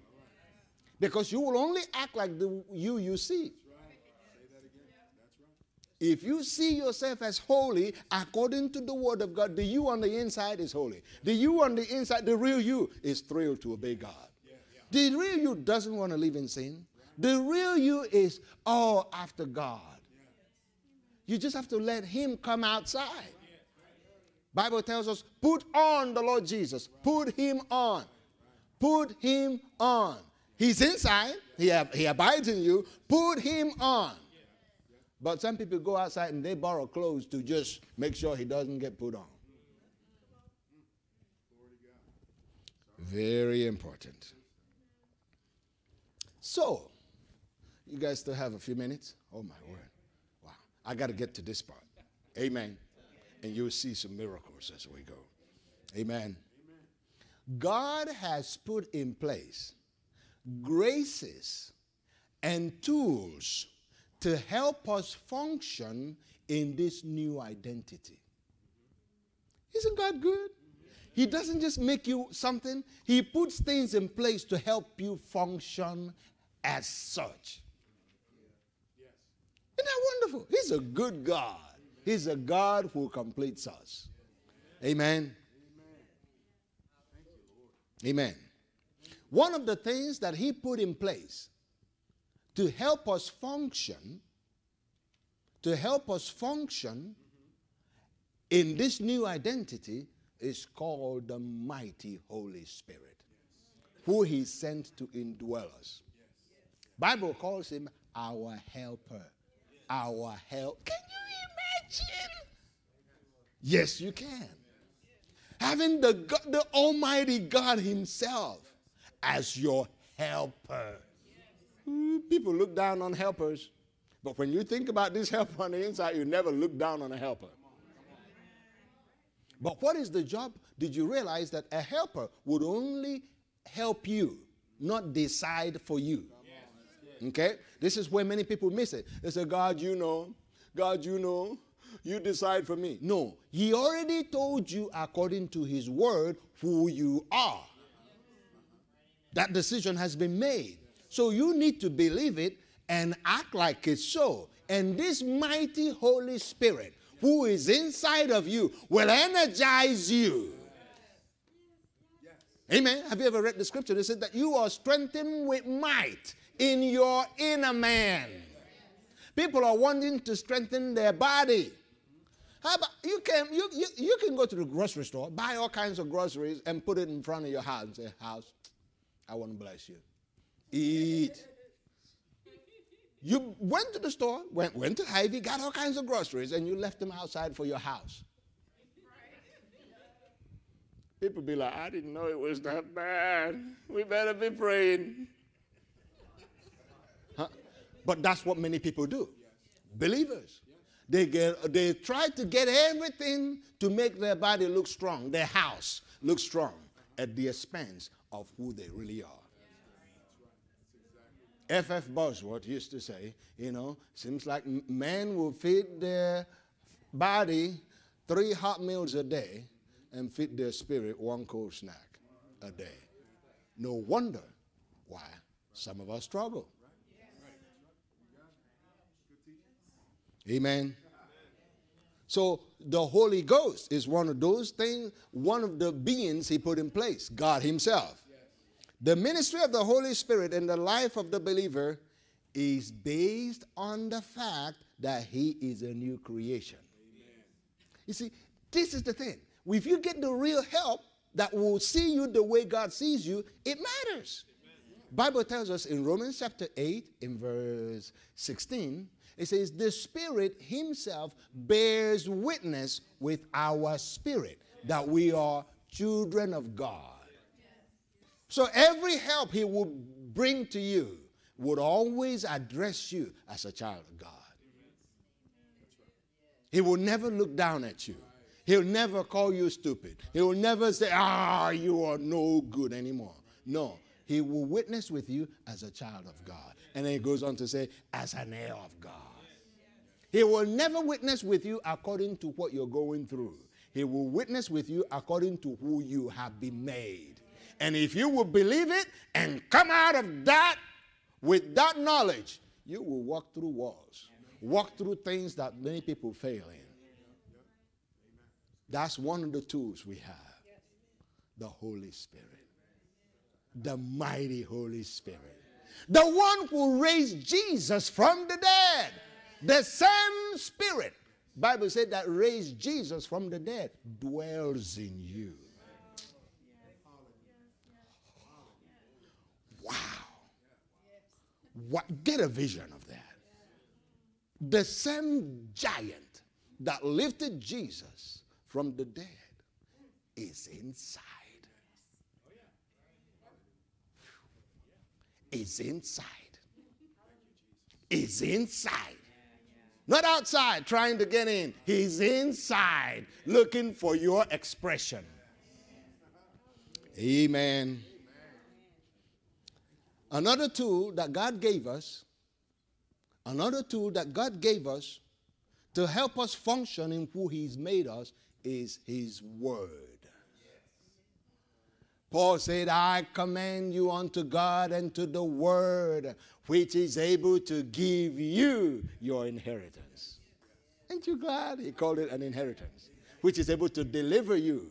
Because you will only act like you see. If you see yourself as holy according to the word of God, the you on the inside is holy. The you on the inside, the real you, is thrilled to obey God. The real you doesn't want to live in sin. The real you is all after God. You just have to let him come outside. Bible tells us, put on the Lord Jesus. Put him on. Put him on. He's inside. He abides in you. Put him on. But some people go outside and they borrow clothes to just make sure he doesn't get put on. Very important. So, you guys still have a few minutes? Oh, my word. Wow. I got to get to this part. Amen. And you'll see some miracles as we go. Amen. God has put in place graces and tools to help us function in this new identity. Isn't God good? He doesn't just make you something. He puts things in place to help you function as such. Isn't that wonderful? He's a good God. He's a God who completes us. Amen. Amen. One of the things that he put in place to help us function, in this new identity is called the mighty Holy Spirit, who he sent to indwell us. Bible calls him our helper, our help. Can you imagine? Yes, you can. Having the Almighty God himself as your helper. People look down on helpers, but when you think about this helper on the inside, you never look down on a helper. But what is the job? Did you realize that a helper would only help you, not decide for you? Okay? This is where many people miss it. They say, God, you know, you decide for me. No, he already told you according to his word who you are. That decision has been made. So you need to believe it and act like it's so. And this mighty Holy Spirit who is inside of you will energize you. Amen. Have you ever read the scripture? It said that you are strengthened with might in your inner man. People are wanting to strengthen their body. How about you can go to the grocery store, buy all kinds of groceries, and put it in front of your house and say, house, I want to bless you. Eat. You went to the store, went to Hy-Vee, got all kinds of groceries, and you left them outside for your house. People be like, I didn't know it was that bad. We better be praying. Huh? But that's what many people do. Believers. They try to get everything to make their body look strong, their house look strong, at the expense of who they really are. F.F. Bosworth used to say, you know, seems like men will feed their body 3 hot meals a day and feed their spirit 1 cold snack a day. No wonder why some of us struggle. Amen. So the Holy Ghost is one of those things, one of the beings he put in place, God himself. The ministry of the Holy Spirit in the life of the believer is based on the fact that he is a new creation. Amen. You see, this is the thing. If you get the real help that will see you the way God sees you, it matters. Amen. Bible tells us in Romans chapter 8, in verse 16, it says, the Spirit himself bears witness with our spirit that we are children of God. So every help he will bring to you would always address you as a child of God. He will never look down at you. He'll never call you stupid. He will never say, ah, you are no good anymore. No, He will witness with you as a child of God. And then he goes on to say, as an heir of God. He will never witness with you according to what you're going through. He will witness with you according to who you have been made. And if you will believe it and come out of that with that knowledge, you will walk through walls, walk through things that many people fail in. That's one of the tools we have. The Holy Spirit. The mighty Holy Spirit. The one who raised Jesus from the dead. The same Spirit, Bible said, that raised Jesus from the dead dwells in you. Wow. What? Get a vision of that. The same giant that lifted Jesus from the dead is inside. Is inside. Is inside. Not outside trying to get in. He's inside looking for your expression. Amen. Another tool that God gave us, to help us function in who he's made us is his word. Paul said, I commend you unto God and to the word which is able to give you your inheritance. Ain't you glad? He called it an inheritance, which is able to deliver you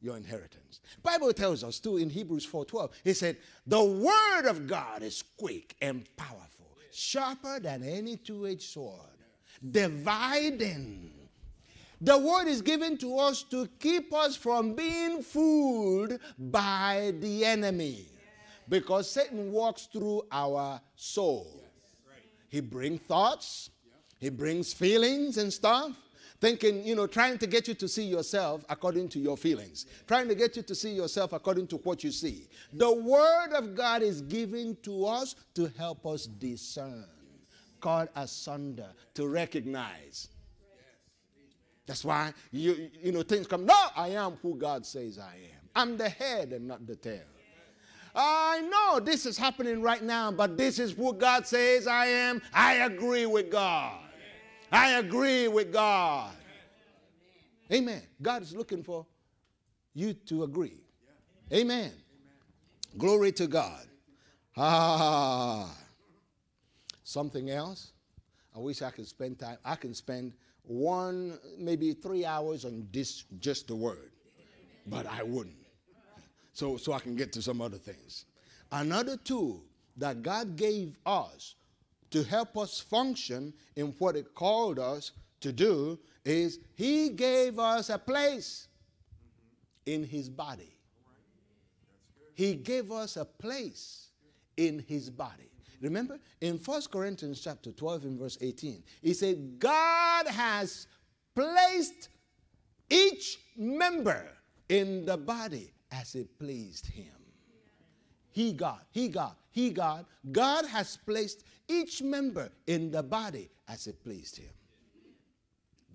your inheritance. Bible tells us too in Hebrews 4:12, he said, the word of God is quick and powerful, sharper than any two-edged sword, dividing. The word is given to us to keep us from being fooled by the enemy. Because Satan walks through our soul. He brings thoughts. He brings feelings and stuff. Thinking, you know, trying to get you to see yourself according to your feelings. Trying to get you to see yourself according to what you see. The word of God is given to us to help us discern. Cut asunder. To recognize. That's why, you know, things come. No, I am who God says I am. I'm the head and not the tail. I know this is happening right now, but this is who God says I am. I agree with God. I agree with God. Amen. God is looking for you to agree. Amen. Glory to God. Ah. Something else? I wish I could spend time. I can spend 1, maybe 3 hours on this, just the word. But I wouldn't. So I can get to some other things. Another tool that God gave us to help us function in what it called us to do is he gave us a place in his body. He gave us a place in his body. Remember, in 1 Corinthians chapter 12 and verse 18, he said, God has placed each member in the body as it pleased him. God has placed each member in the body as it pleased him.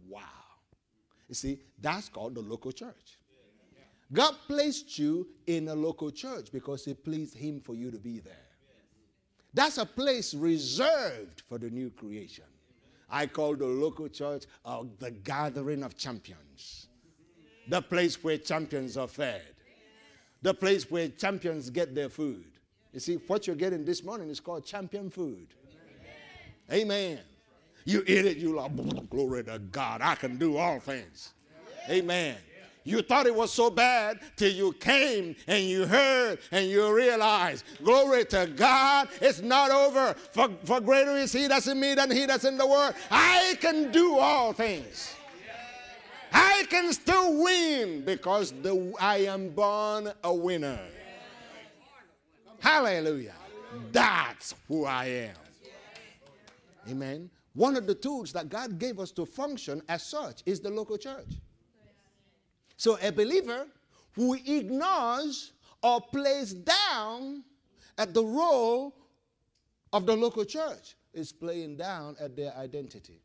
Wow. You see, that's called the local church. God placed you in a local church because it pleased him for you to be there. That's a place reserved for the new creation. I call the local church the gathering of champions. The place where champions are fed. The place where champions get their food. You see, what you're getting this morning is called champion food. Amen. Amen. You eat it, you're like, glory to God, I can do all things. Amen. You thought it was so bad till you came and you heard and you realized, glory to God, it's not over. For greater is he that's in me than he that's in the world. I can do all things. I can still win because I am born a winner. Hallelujah. That's who I am. Amen. One of the tools that God gave us to function as such is the local church. So a believer who ignores or plays down at the role of the local church is playing down at their identity.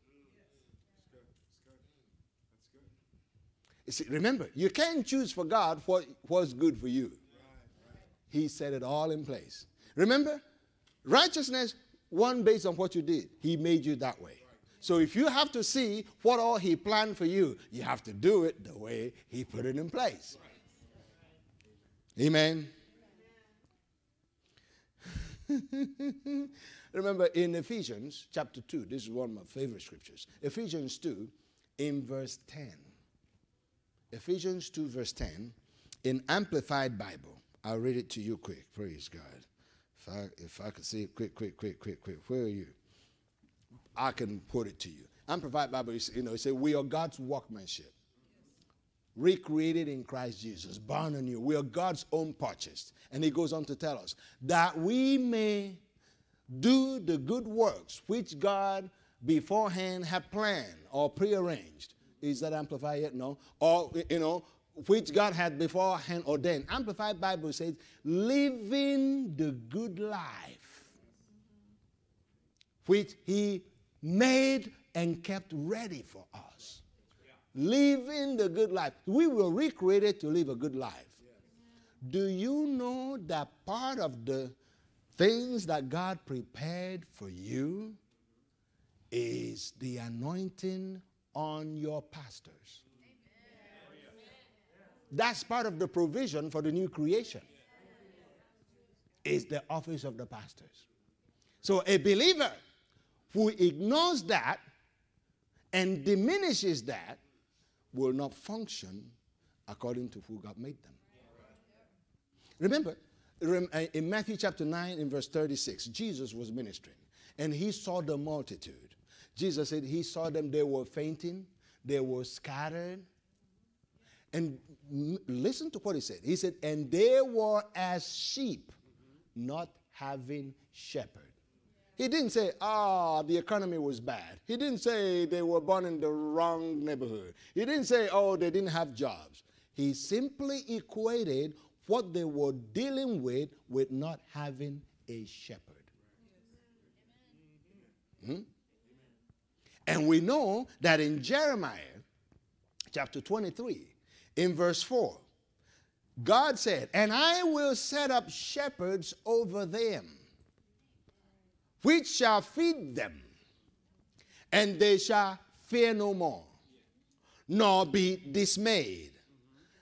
You see, remember, you can't choose for God what was good for you. He set it all in place. Remember, righteousness wasn't based on what you did. He made you that way. So if you have to see what all he planned for you, you have to do it the way he put it in place. Amen. Remember in Ephesians chapter 2, this is one of my favorite scriptures. Ephesians 2 in verse 10. Ephesians 2 verse 10 in Amplified Bible. I'll read it to you quick. Praise God. If I could see it quick. Where are you? I can put it to you. Amplified Bible, you know, it says, we are God's workmanship, recreated in Christ Jesus, born anew. We are God's own purchase. And he goes on to tell us that we may do the good works which God beforehand had planned or prearranged. Is that amplified yet? No. Or, you know, which God had beforehand ordained. Amplified Bible says, living the good life, which he made and kept ready for us. Yeah. Living the good life. We were recreated to live a good life. Yeah. Do you know that part of the things that God prepared for you is the anointing on your pastors? That's part of the provision for the new creation. It's the office of the pastors. So a believer who ignores that and diminishes that will not function according to who God made them. Remember, in Matthew chapter 9 in verse 36, Jesus was ministering and he saw the multitude. Jesus said he saw them, they were fainting, they were scattered. And listen to what he said. He said, and they were as sheep, not having shepherd. He didn't say, ah, the economy was bad. He didn't say they were born in the wrong neighborhood. He didn't say, oh, they didn't have jobs. He simply equated what they were dealing with not having a shepherd. Hmm? And we know that in Jeremiah chapter 23, in verse 4, God said, and I will set up shepherds over them, which shall feed them, and they shall fear no more, nor be dismayed.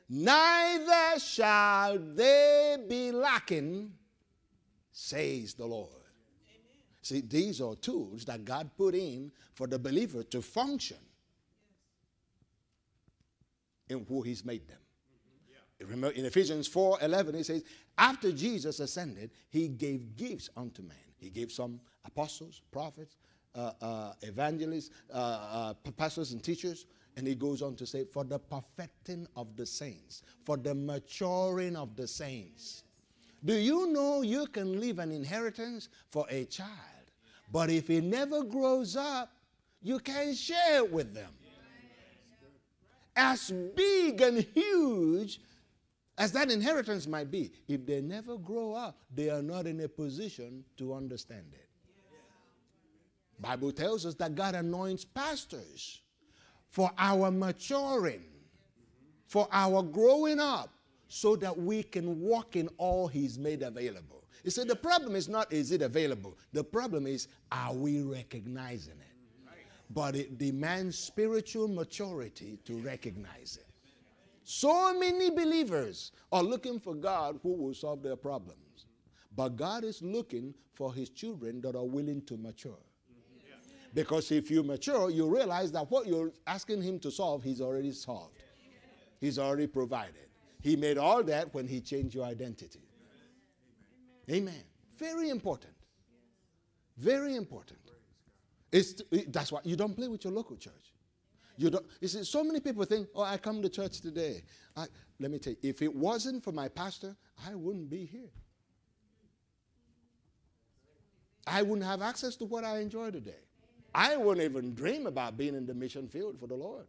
Neither shall they be lacking, says the Lord. Amen. See, these are tools that God put in for the believer to function in who he's made them. Mm-hmm. Yeah. Remember in Ephesians 4:11, it says, after Jesus ascended, he gave gifts unto men. He gave some apostles, prophets, evangelists, pastors and teachers. And he goes on to say, for the perfecting of the saints, for the maturing of the saints. Do you know you can leave an inheritance for a child, but if he never grows up, you can't share it with them? As big and huge as that inheritance might be, if they never grow up, they are not in a position to understand it. Yeah. Bible tells us that God anoints pastors for our maturing, for our growing up, so that we can walk in all he's made available. You see, the problem is not is it available. The problem is, are we recognizing it? But it demands spiritual maturity to recognize it. So many believers are looking for God who will solve their problems. But God is looking for his children that are willing to mature. Because if you mature, you realize that what you're asking him to solve, he's already solved. He's already provided. He made all that when he changed your identity. Amen. Very important. Very important. That's why you don't play with your local church. You see, so many people think, oh, I come to church today. Let me tell you, if it wasn't for my pastor, I wouldn't be here. I wouldn't have access to what I enjoy today. I wouldn't even dream about being in the mission field for the Lord.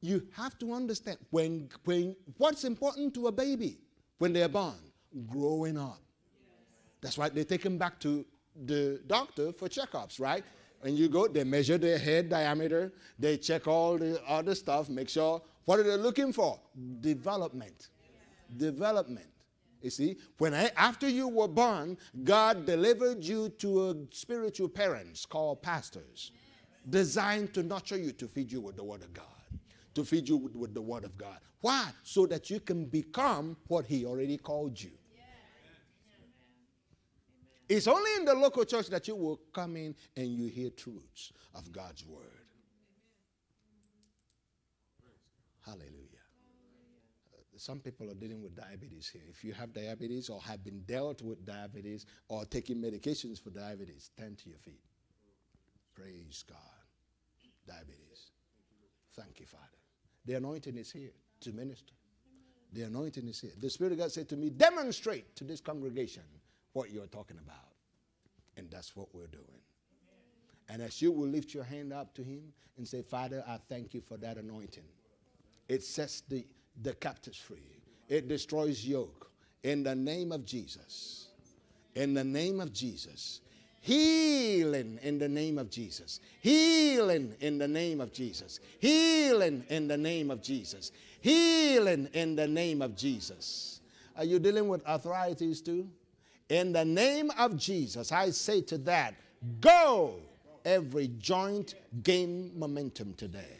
You have to understand when what's important to a baby when they're born, growing up. That's why they take them back to the doctor for checkups, right? And you go, they measure their head diameter, they check all the other stuff, make sure, what are they looking for? Development. Yeah. Development. You see, after you were born, God delivered you to spiritual parents called pastors, designed to nurture you, to feed you with the Word of God, to feed you with the Word of God. Why? So that you can become what He already called you. Yeah. Yeah. It's only in the local church that you will come in and you hear truths of God's Word. Hallelujah. Some people are dealing with diabetes here. If you have diabetes or have been dealt with diabetes or taking medications for diabetes, stand to your feet. Praise God. Diabetes. Thank you, Father. The anointing is here to minister. The anointing is here. The Spirit of God said to me, demonstrate to this congregation what you're talking about. And that's what we're doing. And as you will lift your hand up to Him and say, Father, I thank you for that anointing. It sets the captives free. It destroys yoke. In the name of Jesus. In the name of Jesus. Healing in the name of Jesus. Healing in the name of Jesus. Healing in the name of Jesus. Healing in the name of Jesus. Are you dealing with arthritis too? In the name of Jesus, I say to that, go! Every joint gain momentum today.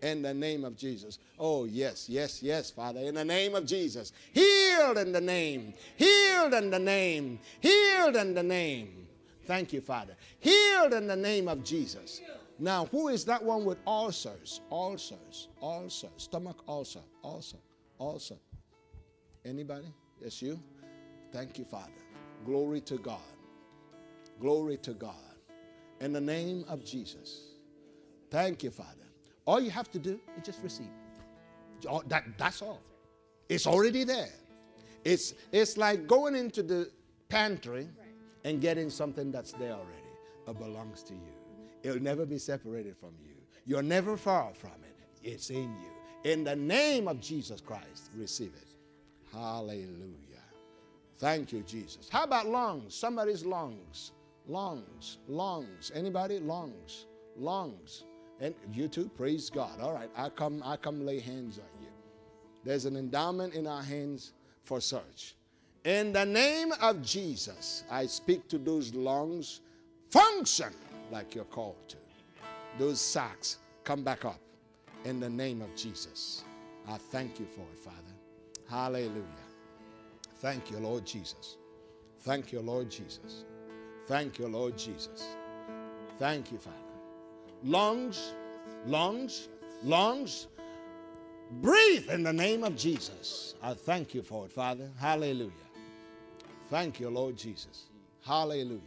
In the name of Jesus. Oh, yes, yes, yes, Father. In the name of Jesus. Healed in the name. Healed in the name. Healed in the name. Thank you, Father. Healed in the name of Jesus. Now, who is that one with ulcers? Ulcers. Ulcer. Stomach ulcer. Ulcer. Ulcer. Anybody? Yes, you? Thank you, Father. Glory to God. Glory to God. In the name of Jesus. Thank you, Father. All you have to do is just receive. That's all. It's already there. It's like going into the pantry and getting something that's there already. It belongs to you. It'll never be separated from you. You're never far from it. It's in you. In the name of Jesus Christ, receive it. Hallelujah. Thank you, Jesus. How about lungs? Somebody's lungs. Lungs. Lungs. Anybody? Lungs. Lungs. And you too, praise God. All right, I come lay hands on you. There's an endowment in our hands for search. In the name of Jesus, I speak to those lungs, function like you're called to. Those sacks, come back up. In the name of Jesus, I thank you for it, Father. Hallelujah. Thank you, Lord Jesus. Thank you, Lord Jesus. Thank you, Lord Jesus. Thank you, Father. Lungs, lungs, lungs, breathe in the name of Jesus. I thank you for it, Father. Hallelujah. Thank you, Lord Jesus. Hallelujah.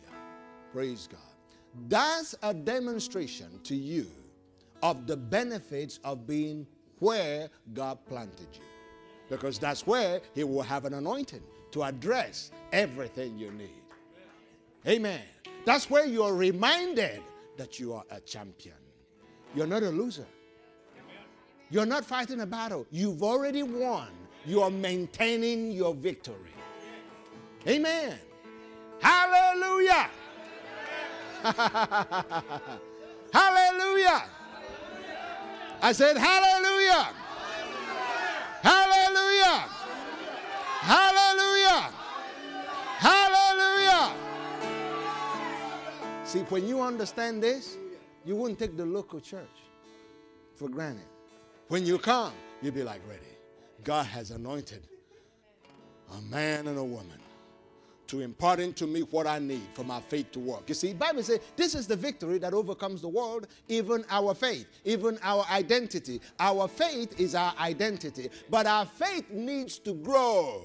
Praise God. That's a demonstration to you of the benefits of being where God planted you, because that's where He will have an anointing to address everything you need. Amen. That's where you are reminded that you are a champion. You're not a loser. You're not fighting a battle. You've already won. You are maintaining your victory. Amen. Hallelujah. Hallelujah. I said hallelujah. Hallelujah. Hallelujah. Hallelujah. See, when you understand this, you wouldn't take the local church for granted. When you come, you'll be like, ready. God has anointed a man and a woman to impart into me what I need for my faith to work. You see, the Bible says, this is the victory that overcomes the world, even our faith, even our identity. Our faith is our identity, but our faith needs to grow.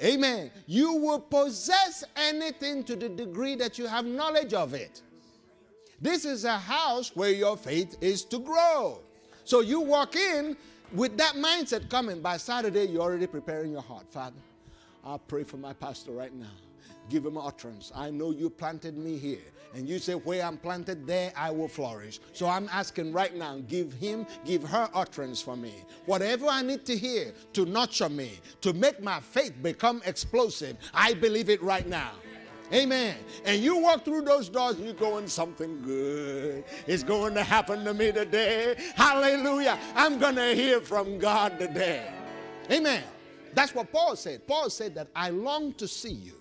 Amen. You will possess anything to the degree that you have knowledge of it. This is a house where your faith is to grow. So you walk in with that mindset coming. By Saturday, you're already preparing your heart. Father, I pray for my pastor right now. Give him utterance. I know you planted me here. And you say, where I'm planted, there I will flourish. So I'm asking right now, give him, give her utterance for me. Whatever I need to hear to nurture me, to make my faith become explosive, I believe it right now. Amen. And you walk through those doors and you're going, something good is going to happen to me today. Hallelujah. I'm going to hear from God today. Amen. That's what Paul said. Paul said that I long to see you,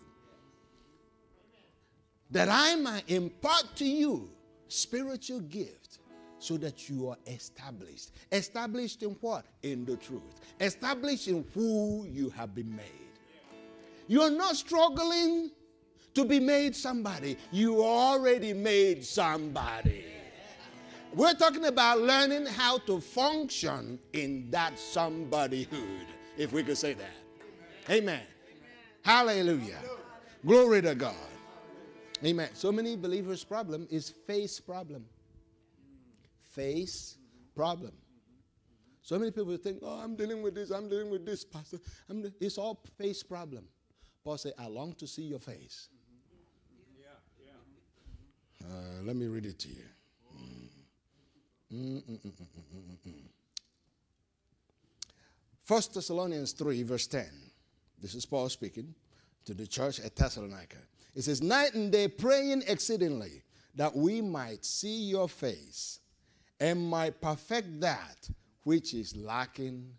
that I might impart to you spiritual gift so that you are established. Established in what? In the truth. Established in who you have been made. You're not struggling to be made somebody. You already made somebody. We're talking about learning how to function in that somebodyhood, if we could say that. Amen. Amen. Hallelujah. Glory to God. Amen. So many believers' problem is face problem. Face problem. So many people think, oh, I'm dealing with this, Pastor. It's all face problem. Paul said, I long to see your face. Let me read it to you. First Thessalonians 3, verse 10. This is Paul speaking to the church at Thessalonica. It says, night and day praying exceedingly that we might see your face and might perfect that which is lacking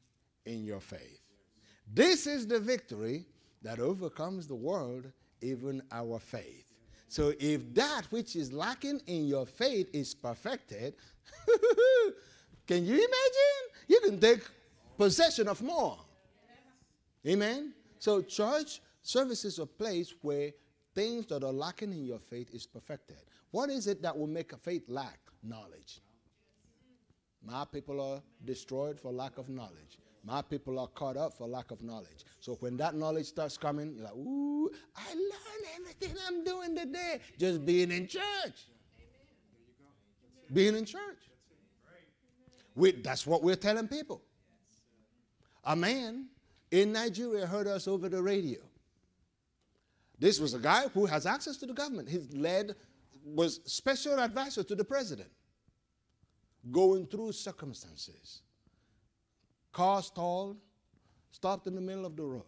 in your faith. This is the victory that overcomes the world, even our faith. So if that which is lacking in your faith is perfected, can you imagine? You can take possession of more. Yes. Amen? So church service is a place where things that are lacking in your faith is perfected. What is it that will make a faith lack? Knowledge. My people are destroyed for lack of knowledge. My people are caught up for lack of knowledge. So when that knowledge starts coming, you're like, ooh, I learned everything I'm doing today just being in church. Amen. Being in church. That's what we're telling people. A man in Nigeria heard us over the radio. This was a guy who has access to the government. His lead was special advisor to the president. Going through circumstances. Car stalled, stopped in the middle of the road.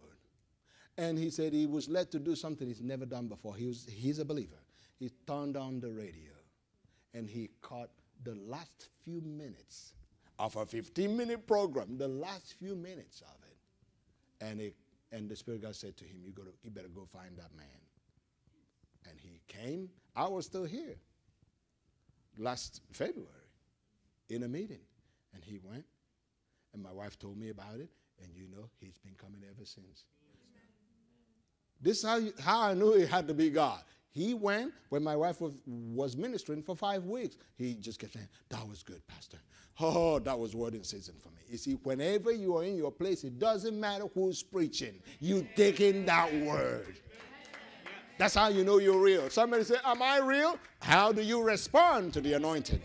And he said he was led to do something he's never done before. He's a believer. He turned on the radio and he caught the last few minutes of a 15-minute program, the last few minutes of it. And the Spirit of God said to him, you better go find that man. And he came. I was still here last February in a meeting. And he went. And my wife told me about it, and you know, he's been coming ever since. Amen. This is how I knew it had to be God. He went when my wife was ministering for 5 weeks. He just kept saying, that was good, Pastor. Oh, that was word in season for me. You see, whenever you are in your place, it doesn't matter who's preaching. You take in that word. That's how you know you're real. Somebody say, am I real? How do you respond to the anointing?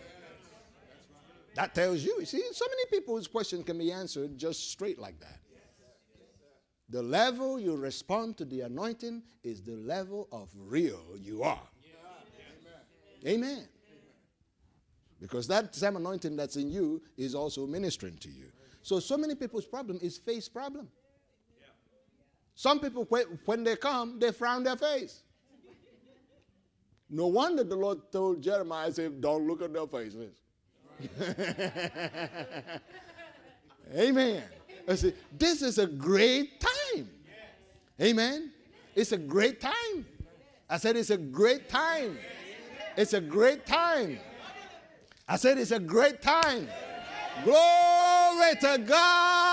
That tells you. You see, so many people's questions can be answered just straight like that. Yes. The level you respond to the anointing is the level of real you are. Yeah. Amen. Amen. Amen. Because that same anointing that's in you is also ministering to you. So many people's problem is face problem. Yeah. Some people, when they come, they frown their face. No wonder the Lord told Jeremiah, said, don't look at their faces. Amen. I say, this is a great time. Amen. It's a great time. I said it's a great time. It's a great time. I said it's a great time. Glory to God.